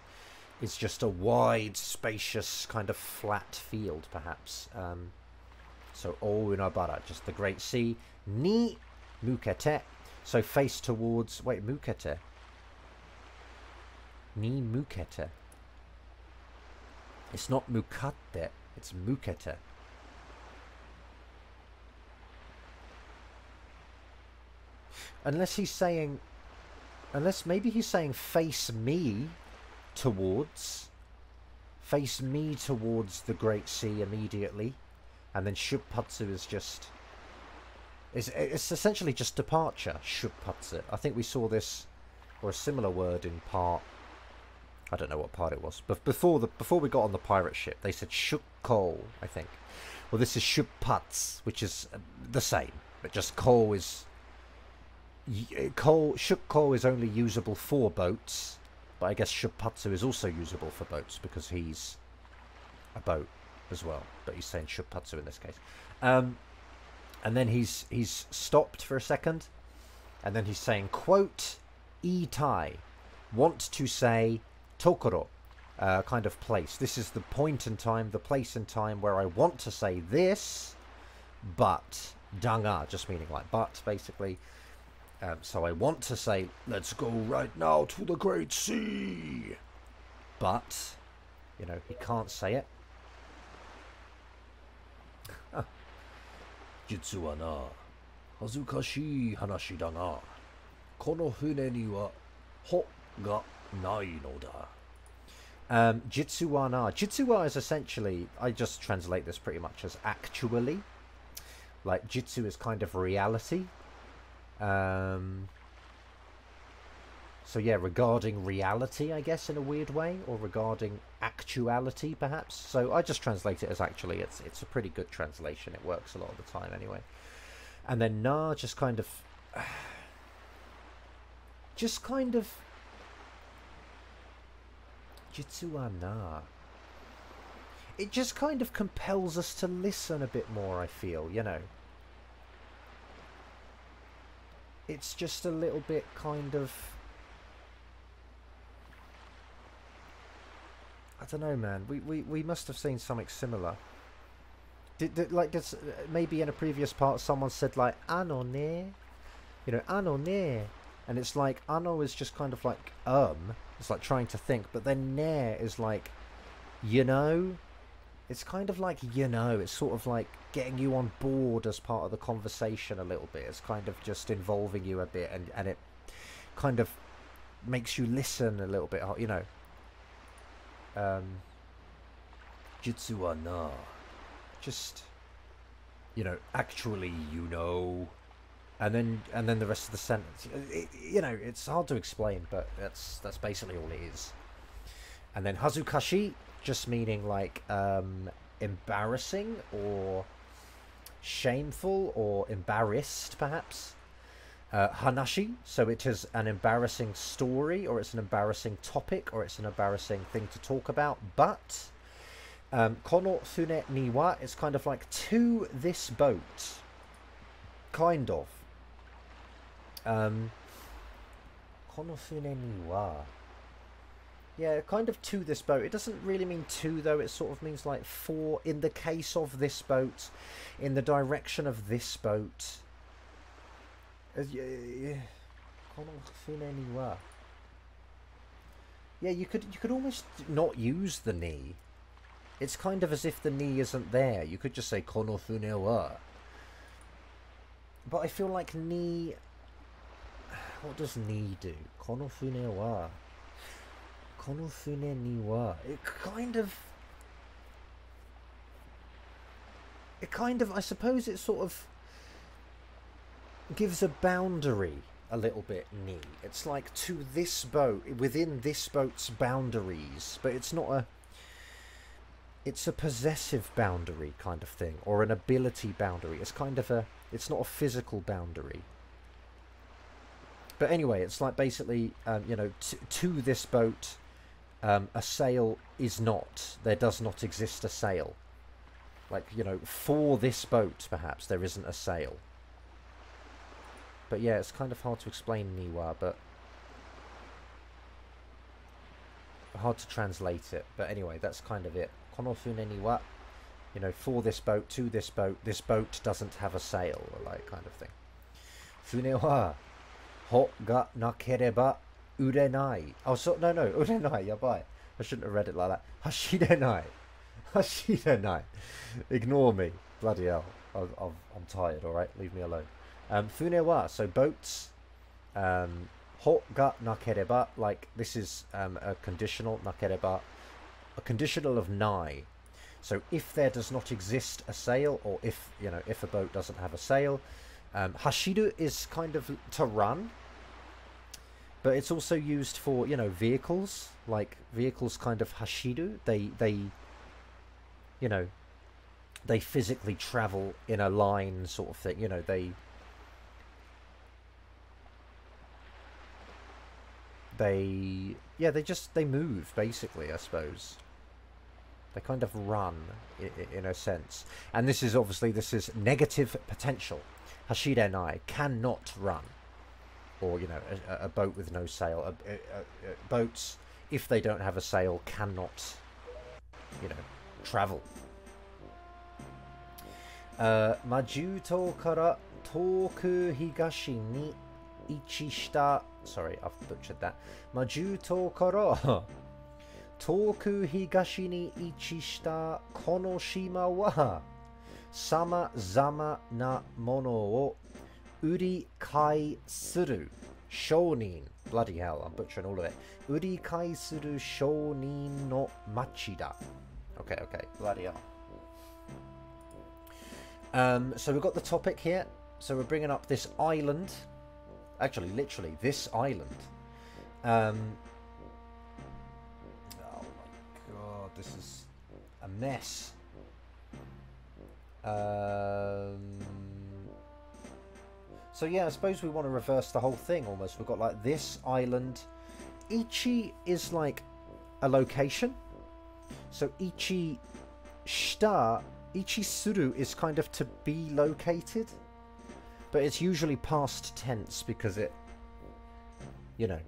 is just a wide, spacious, kind of flat field, perhaps. So Ounabara, just the great sea. Ni mukete, so face towards, wait, mukete. Ni mukete. It's not mukate, it's mukete. Unless he's saying, unless maybe he's saying face me towards, face me towards the great sea immediately, and then Shuppatsu is just, it's essentially just departure. Shuppatsu, I think we saw this or a similar word in part, I don't know what part it was, but before we got on the pirate ship they said shukko, I think. Well, this is Shuppats, which is the same, but just ko is coal. Shukko is only usable for boats, but I guess Shuppatsu is also usable for boats because he's a boat as well, but he's saying Shuppatsu in this case. And then he's stopped for a second, and then he's saying, quote, itai, want to say tokoro, kind of place. This is the point in time, the place in time where I want to say this, but danga, just meaning like but, basically. So I want to say, let's go right now to the Great Sea. But, you know, he can't say it. Jitsuwa na hazukashii hanashi da na. Kono fune ni wa ho ga nai no da. Jitsuwa na. Jitsuwa is essentially, I just translate this pretty much as actually. Like, jitsu is kind of reality. So yeah, regarding reality, I guess, in a weird way, or regarding actuality, perhaps. So I just translate it as actually. It's a pretty good translation. It works a lot of the time anyway. And then na just kind of, jitsuwa na. It just kind of compels us to listen a bit more, I feel, you know. It's just a little bit kind of, I don't know, man. We must have seen something similar. Did maybe in a previous part someone said like ano ne, you know, ano ne, and it's like ano is just kind of like it's like trying to think, but then ne is like, you know, it's kind of like, you know, it's sort of like getting you on board as part of the conversation a little bit. It's kind of just involving you a bit, and it kind of makes you listen a little bit, you know. Jitsuwa na. Just, you know, actually, you know. And then the rest of the sentence. You know, it's hard to explain, but that's basically all it is. And then hazukashi, just meaning like embarrassing or shameful or embarrassed, perhaps. Hanashi, so it is an embarrassing story, or it's an embarrassing topic, or it's an embarrassing thing to talk about. But kono tsune ni wa, it's kind of like to this boat, kind of. Kono tsune ni wa. Yeah, kind of to this boat. It doesn't really mean to, though. It sort of means like for, in the case of this boat, in the direction of this boat. Yeah, you could almost not use the ni. It's kind of as if the ni isn't there. You could just say kono tsune wa. But I feel like ni, what does ni do? Kono tsune wa. Kono tsune ni wa. It kind of, I suppose it sort of gives a boundary a little bit, ni. It's like to this boat, within this boat's boundaries, but it's not a, it's a possessive boundary kind of thing, or an ability boundary. It's kind of a, it's not a physical boundary. But anyway, it's like basically, you know, to this boat. A sail is not, there does not exist a sail. Like, you know, for this boat, perhaps, there isn't a sail. But yeah, it's kind of hard to explain Niwa, but hard to translate it. But anyway, that's kind of it. Konofune niwa, you know, for this boat, to this boat doesn't have a sail, like, kind of thing. Fune wa ho ga nakereba urenai. Oh, so, no, urenai, yabai. I shouldn't have read it like that. Hashirenai. Hashirenai. Ignore me. Bloody hell. I'm tired, alright? Leave me alone. Fune wa, so boats. Ho ga nakereba, like, this is a conditional, nakereba. A conditional of nai. So if there does not exist a sail, or if, you know, if a boat doesn't have a sail, hashiru is kind of to run, but it's also used for, you know, vehicles, like vehicles kind of hashiru. They you know, they physically travel in a line sort of thing, you know, they yeah, they move, basically, I suppose. They kind of run, in a sense. And this is obviously, this is negative potential. Hashirenai, cannot run. Or, you know, a boat with no sail. Boats, if they don't have a sail, cannot, you know, travel. Maju to kara toku higashi ni ichishita... Sorry, I've butchered that. Maju to kara... Toku higashi ni ichishita kono shima wa sama zama na mono wo urikai suru shounin. Bloody hell, I'm butchering all of it. Urikai suru shounin no machi da. Okay, bloody hell. So we've got the topic here. So we're bringing up this island. Actually, literally, this island. This is a mess. So yeah, I suppose we want to reverse the whole thing almost. We've got like this island. Ichi is like a location. So ichi shita, ichisuru is kind of to be located. But it's usually past tense because it, you know...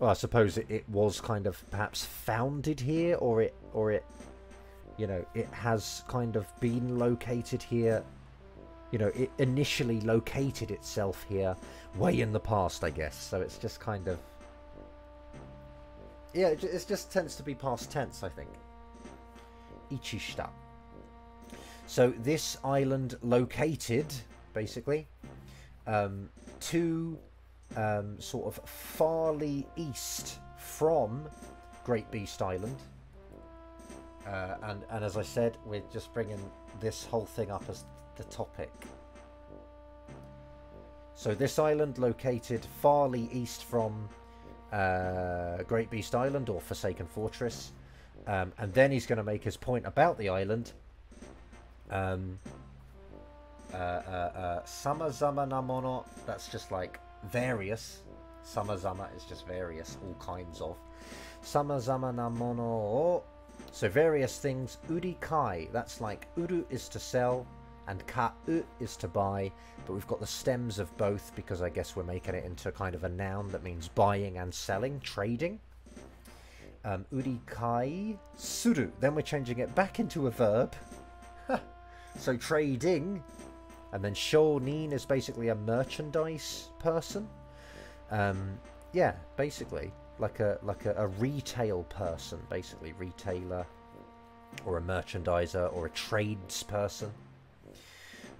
Well, I suppose it was kind of perhaps founded here, or it, you know, it has kind of been located here. You know, it initially located itself here way in the past, I guess. So it's just kind of, yeah, it just tends to be past tense, I think. Ichishita. So this island located, basically, to... sort of farly east from Great Beast Island, and as I said, we're just bringing this whole thing up as the topic. So this island located farly east from Great Beast Island, or Forsaken Fortress, and then he's going to make his point about the island. Sama-zama na mono, that's just like various. Sama-zama is just various, all kinds of. Sama-zama na mono o, so various things. Urikai, that's like uru is to sell and ka-u is to buy, but we've got the stems of both because I guess we're making it into kind of a noun that means buying and selling, trading. Urikai suru, then we're changing it back into a verb. So trading. And then shounin is basically a merchandise person. Yeah, basically like a retail person, basically retailer or a merchandiser or a tradesperson.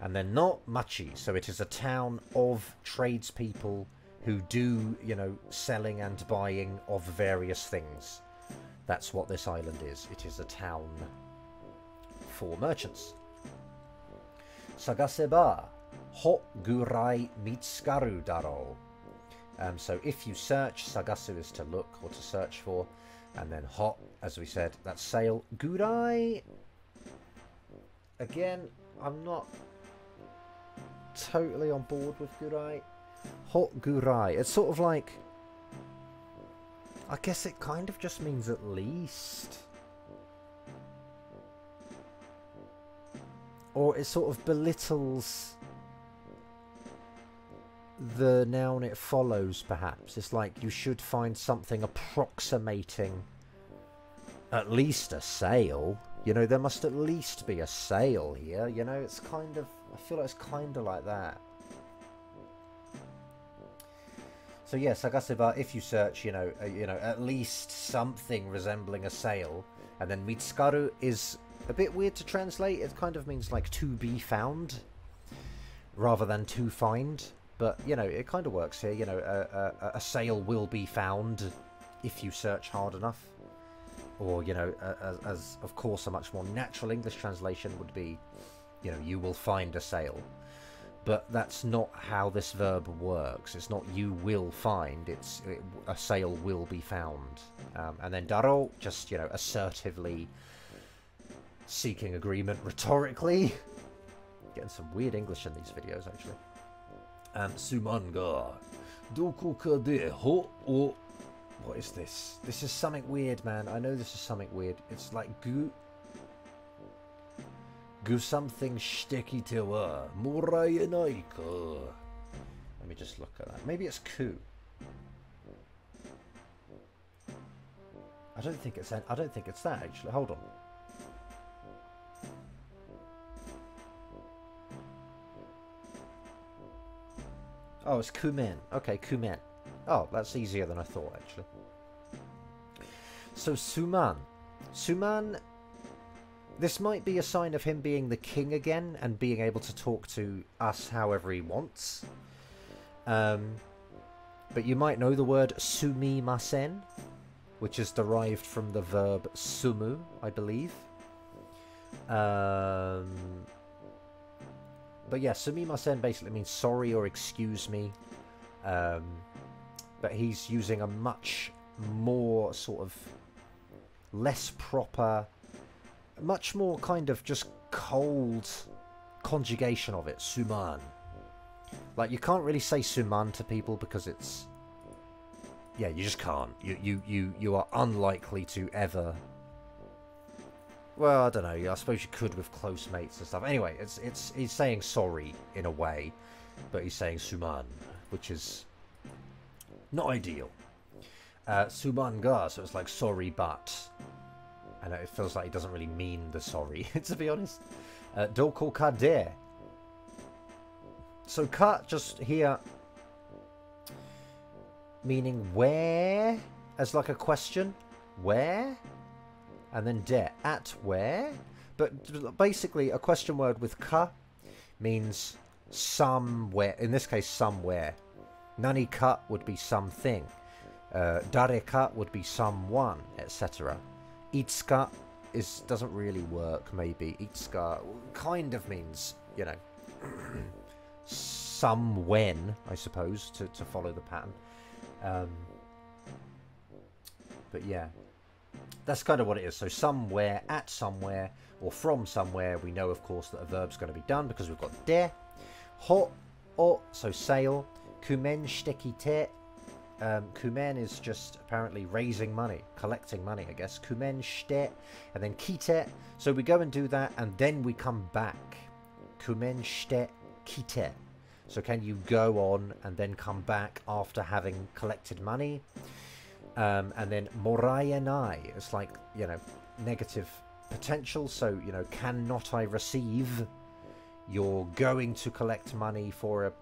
And then not machi, so it is a town of tradespeople who do, you know, selling and buying of various things. That's what this island is. It is a town for merchants. Sagaseba ho gurai mitsukaru daro. So if you search, sagasu is to look or to search for, and then ho, as we said, that's sail. Gurai, again, I'm not totally on board with gurai. Ho gurai, it's sort of like, I guess it kind of just means at least. Or it sort of belittles the noun it follows, perhaps. It's like you should find something approximating at least a sail. You know, there must at least be a sail here. You know, it's kind of... I feel like it's kind of like that. So yes, Sagasiba, if you search, you know, at least something resembling a sail. And then Mitsukaru is a bit weird to translate. It kind of means like to be found rather than to find. But, you know, it kind of works here. You know, a sail will be found if you search hard enough. Or, you know, as of course a much more natural English translation would be, you know, you will find a sail. But that's not how this verb works. It's not you will find, it's a sail will be found. And then daro, just, you know, assertively seeking agreement rhetorically. Getting some weird English in these videos, actually. Sumanga, dokoka de ho o. What is this? This is something weird, man. I know this is something weird. It's like gu... Gu something shiteki te wa. Morayenai ka. Let me just look at that. Maybe it's ku. I don't think it's... I don't think it's that, actually. Hold on. Oh, it's kumen. Okay, kumen. Oh, that's easier than I thought, actually. So, Suman. Suman, this might be a sign of him being the king again and being able to talk to us however he wants. But you might know the word sumimasen, which is derived from the verb sumu, I believe. But yeah, sumimasen basically means sorry or excuse me. But he's using a much more sort of less proper, much more kind of just cold conjugation of it, suman. Like, you can't really say suman to people because it's... Yeah, you just can't. You are unlikely to ever... Well, I don't know. I suppose you could with close mates and stuff. Anyway, it's he's saying sorry in a way, but he's saying suman, which is... not ideal. Subanga, so it's like sorry but. And it feels like he doesn't really mean the sorry, to be honest. Doko ka de. So ka just here meaning where, as like a question. Where? And then de, at where? But basically a question word with ka means somewhere, in this case somewhere. Nani ka would be something, dare ka would be someone, etc. Itsuka is doesn't really work. Maybe itsuka kind of means, you know, some when, I suppose, to follow the pattern. But yeah, that's kind of what it is. So somewhere, at somewhere, or from somewhere. We know, of course, that a verb's going to be done because we've got de, ho, o, so sail. Kumen shiteki te. Kumen is just apparently raising money, collecting money, I guess. Kumen shite, and then kite. So we go and do that, and then we come back. Kumen shite kite. So can you go on and then come back after having collected money? And then morayenai. It's like, you know, negative potential. So, you know, cannot I receive? You're going to collect money for a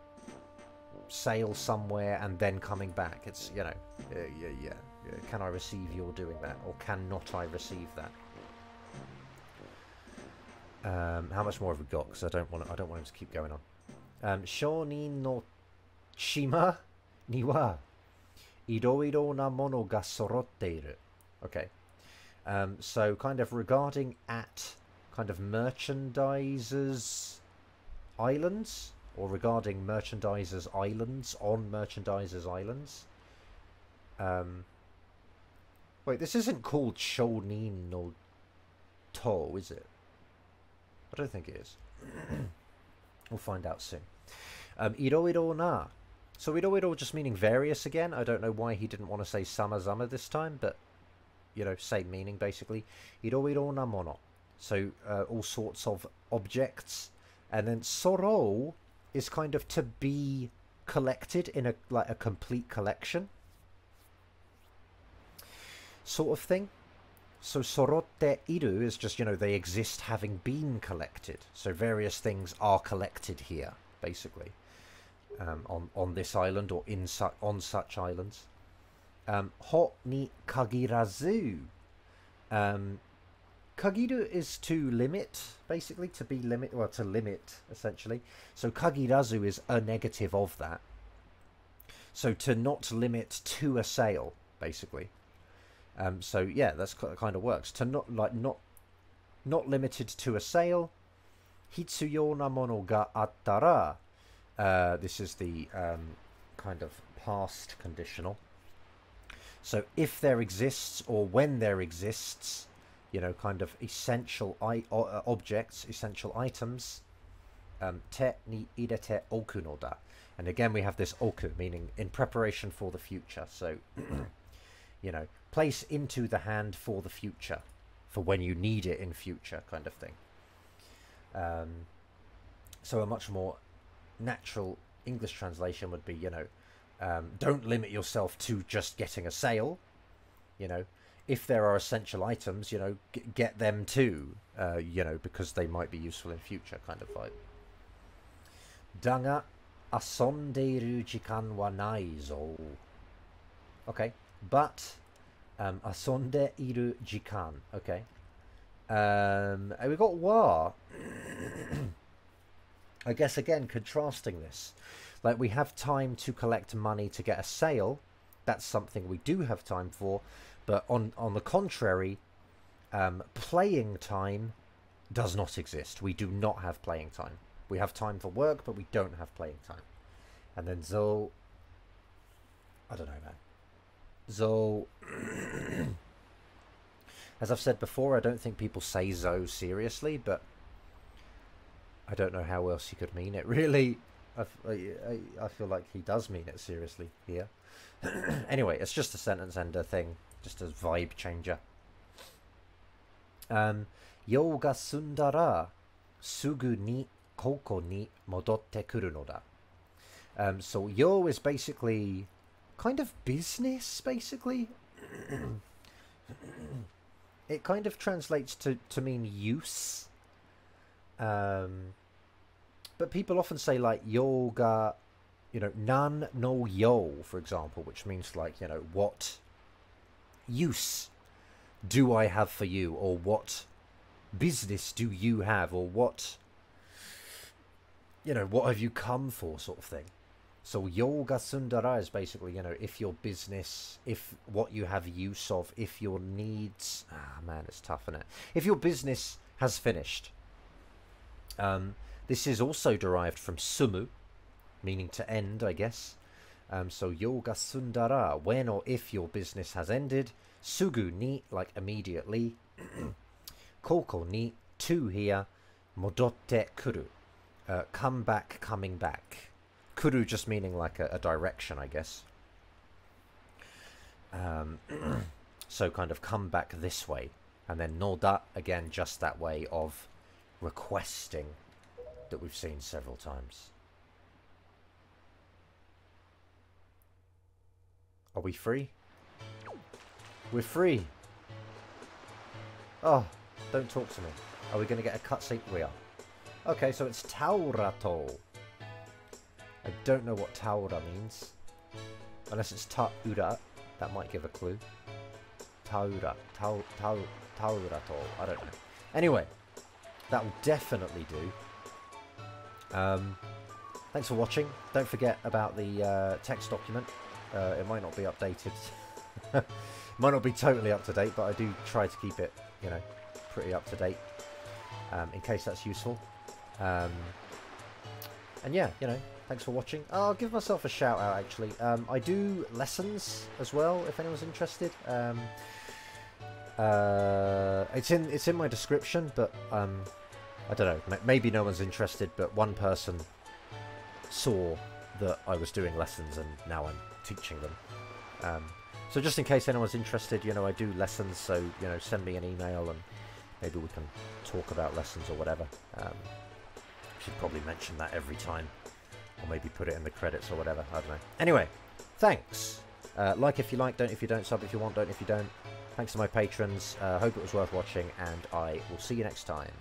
sail somewhere and then coming back. It's, you know, yeah. Can I receive your doing that, or cannot I receive that? How much more have we got? Because I don't want him to keep going on. Shōnin no shima ni wa iroiro na mono ga sorotteiru. Okay. So kind of regarding at kind of merchandisers' islands. Or regarding merchandisers' islands, on merchandisers' islands. Wait, this isn't called Shōnin no To, is it? I don't think it is. We'll find out soon. Iroiro na. So iroiro just meaning various again. I don't know why he didn't want to say sama-zama this time, but, you know, same meaning basically. Iroiro na mono. So all sorts of objects. And then soro... is kind of to be collected in a like a complete collection sort of thing. So sorotte iru is just, you know, they exist having been collected. So various things are collected here, basically, on this island or in on such islands. Ho ni kagirazu. Kagiru is to limit, basically, to be limit, well, to limit, essentially. So kagirazu is a negative of that. So to not limit to a sale, basically. So yeah, that's kind of works. To not like not limited to a sale. Hitsuyo na mono ga attara. This is the kind of past conditional. So if there exists, or when there exists, you know, kind of essential objects, essential items. Te ni irete oku no da. And again, we have this oku, meaning in preparation for the future. So, you know, place into the hand for the future, for when you need it in future, kind of thing. So a much more natural English translation would be, you know, don't limit yourself to just getting a sale. You know, if there are essential items, you know, get them too, you know, because they might be useful in future, kind of vibe. Danga asondeiru jikan wa nai zo. Okay, but asondeiru jikan. Okay, and we got wa. I guess again contrasting this. Like, we have time to collect money to get a sale. That's something we do have time for. But on the contrary, playing time does not exist. We do not have playing time. We have time for work, but we don't have playing time. And then zo... I don't know, man. Zo... As I've said before, I don't think people say zo seriously, but... I don't know how else he could mean it, really. I feel like he does mean it seriously here. Anyway, it's just a sentence ender thing, just a vibe changer. Yo ga sundara sugu ni koko ni modotte kuru no da. So yo is basically kind of business, basically. It kind of translates to mean use. But people often say, like, yoga, you know, nan no yo, for example, which means, like, you know, what use do I have for you, or what business do you have, or what, you know, what have you come for, sort of thing. So yoga sundara is basically, you know, if your business, if what you have use of, if your needs, ah, man, it's tough, isn't it? If your business has finished. This is also derived from sumu, meaning to end, I guess. So yoga sundara, when or if your business has ended. Sugu ni, like immediately. Koko ni, to here. Modotte kuru, come back, coming back. Kuru just meaning like a direction, I guess. So kind of come back this way. And then noda, again, just that way of requesting, that we've seen several times. Are we free? We're free! Oh, don't talk to me. Are we going to get a cutscene? We are. Okay, so it's Taurato. I don't know what Taura means. Unless it's Taura. That might give a clue. Taura. Taurato. I don't know. Anyway, that will definitely do. Thanks for watching. Don't forget about the text document. It might not be updated. It might not be totally up to date, but I do try to keep it, you know, pretty up to date, in case that's useful. And yeah, you know, thanks for watching. I'll give myself a shout out, actually. I do lessons as well, if anyone's interested. It's in my description, but I don't know, maybe no one's interested, but one person saw that I was doing lessons and now I'm teaching them. So just in case anyone's interested, you know, I do lessons, so, you know, send me an email and maybe we can talk about lessons or whatever. I should probably mention that every time. Or maybe put it in the credits or whatever. I don't know. Anyway, thanks. Like if you like, don't if you don't, sub if you want, don't if you don't. Thanks to my patrons. Hope it was worth watching, and I will see you next time.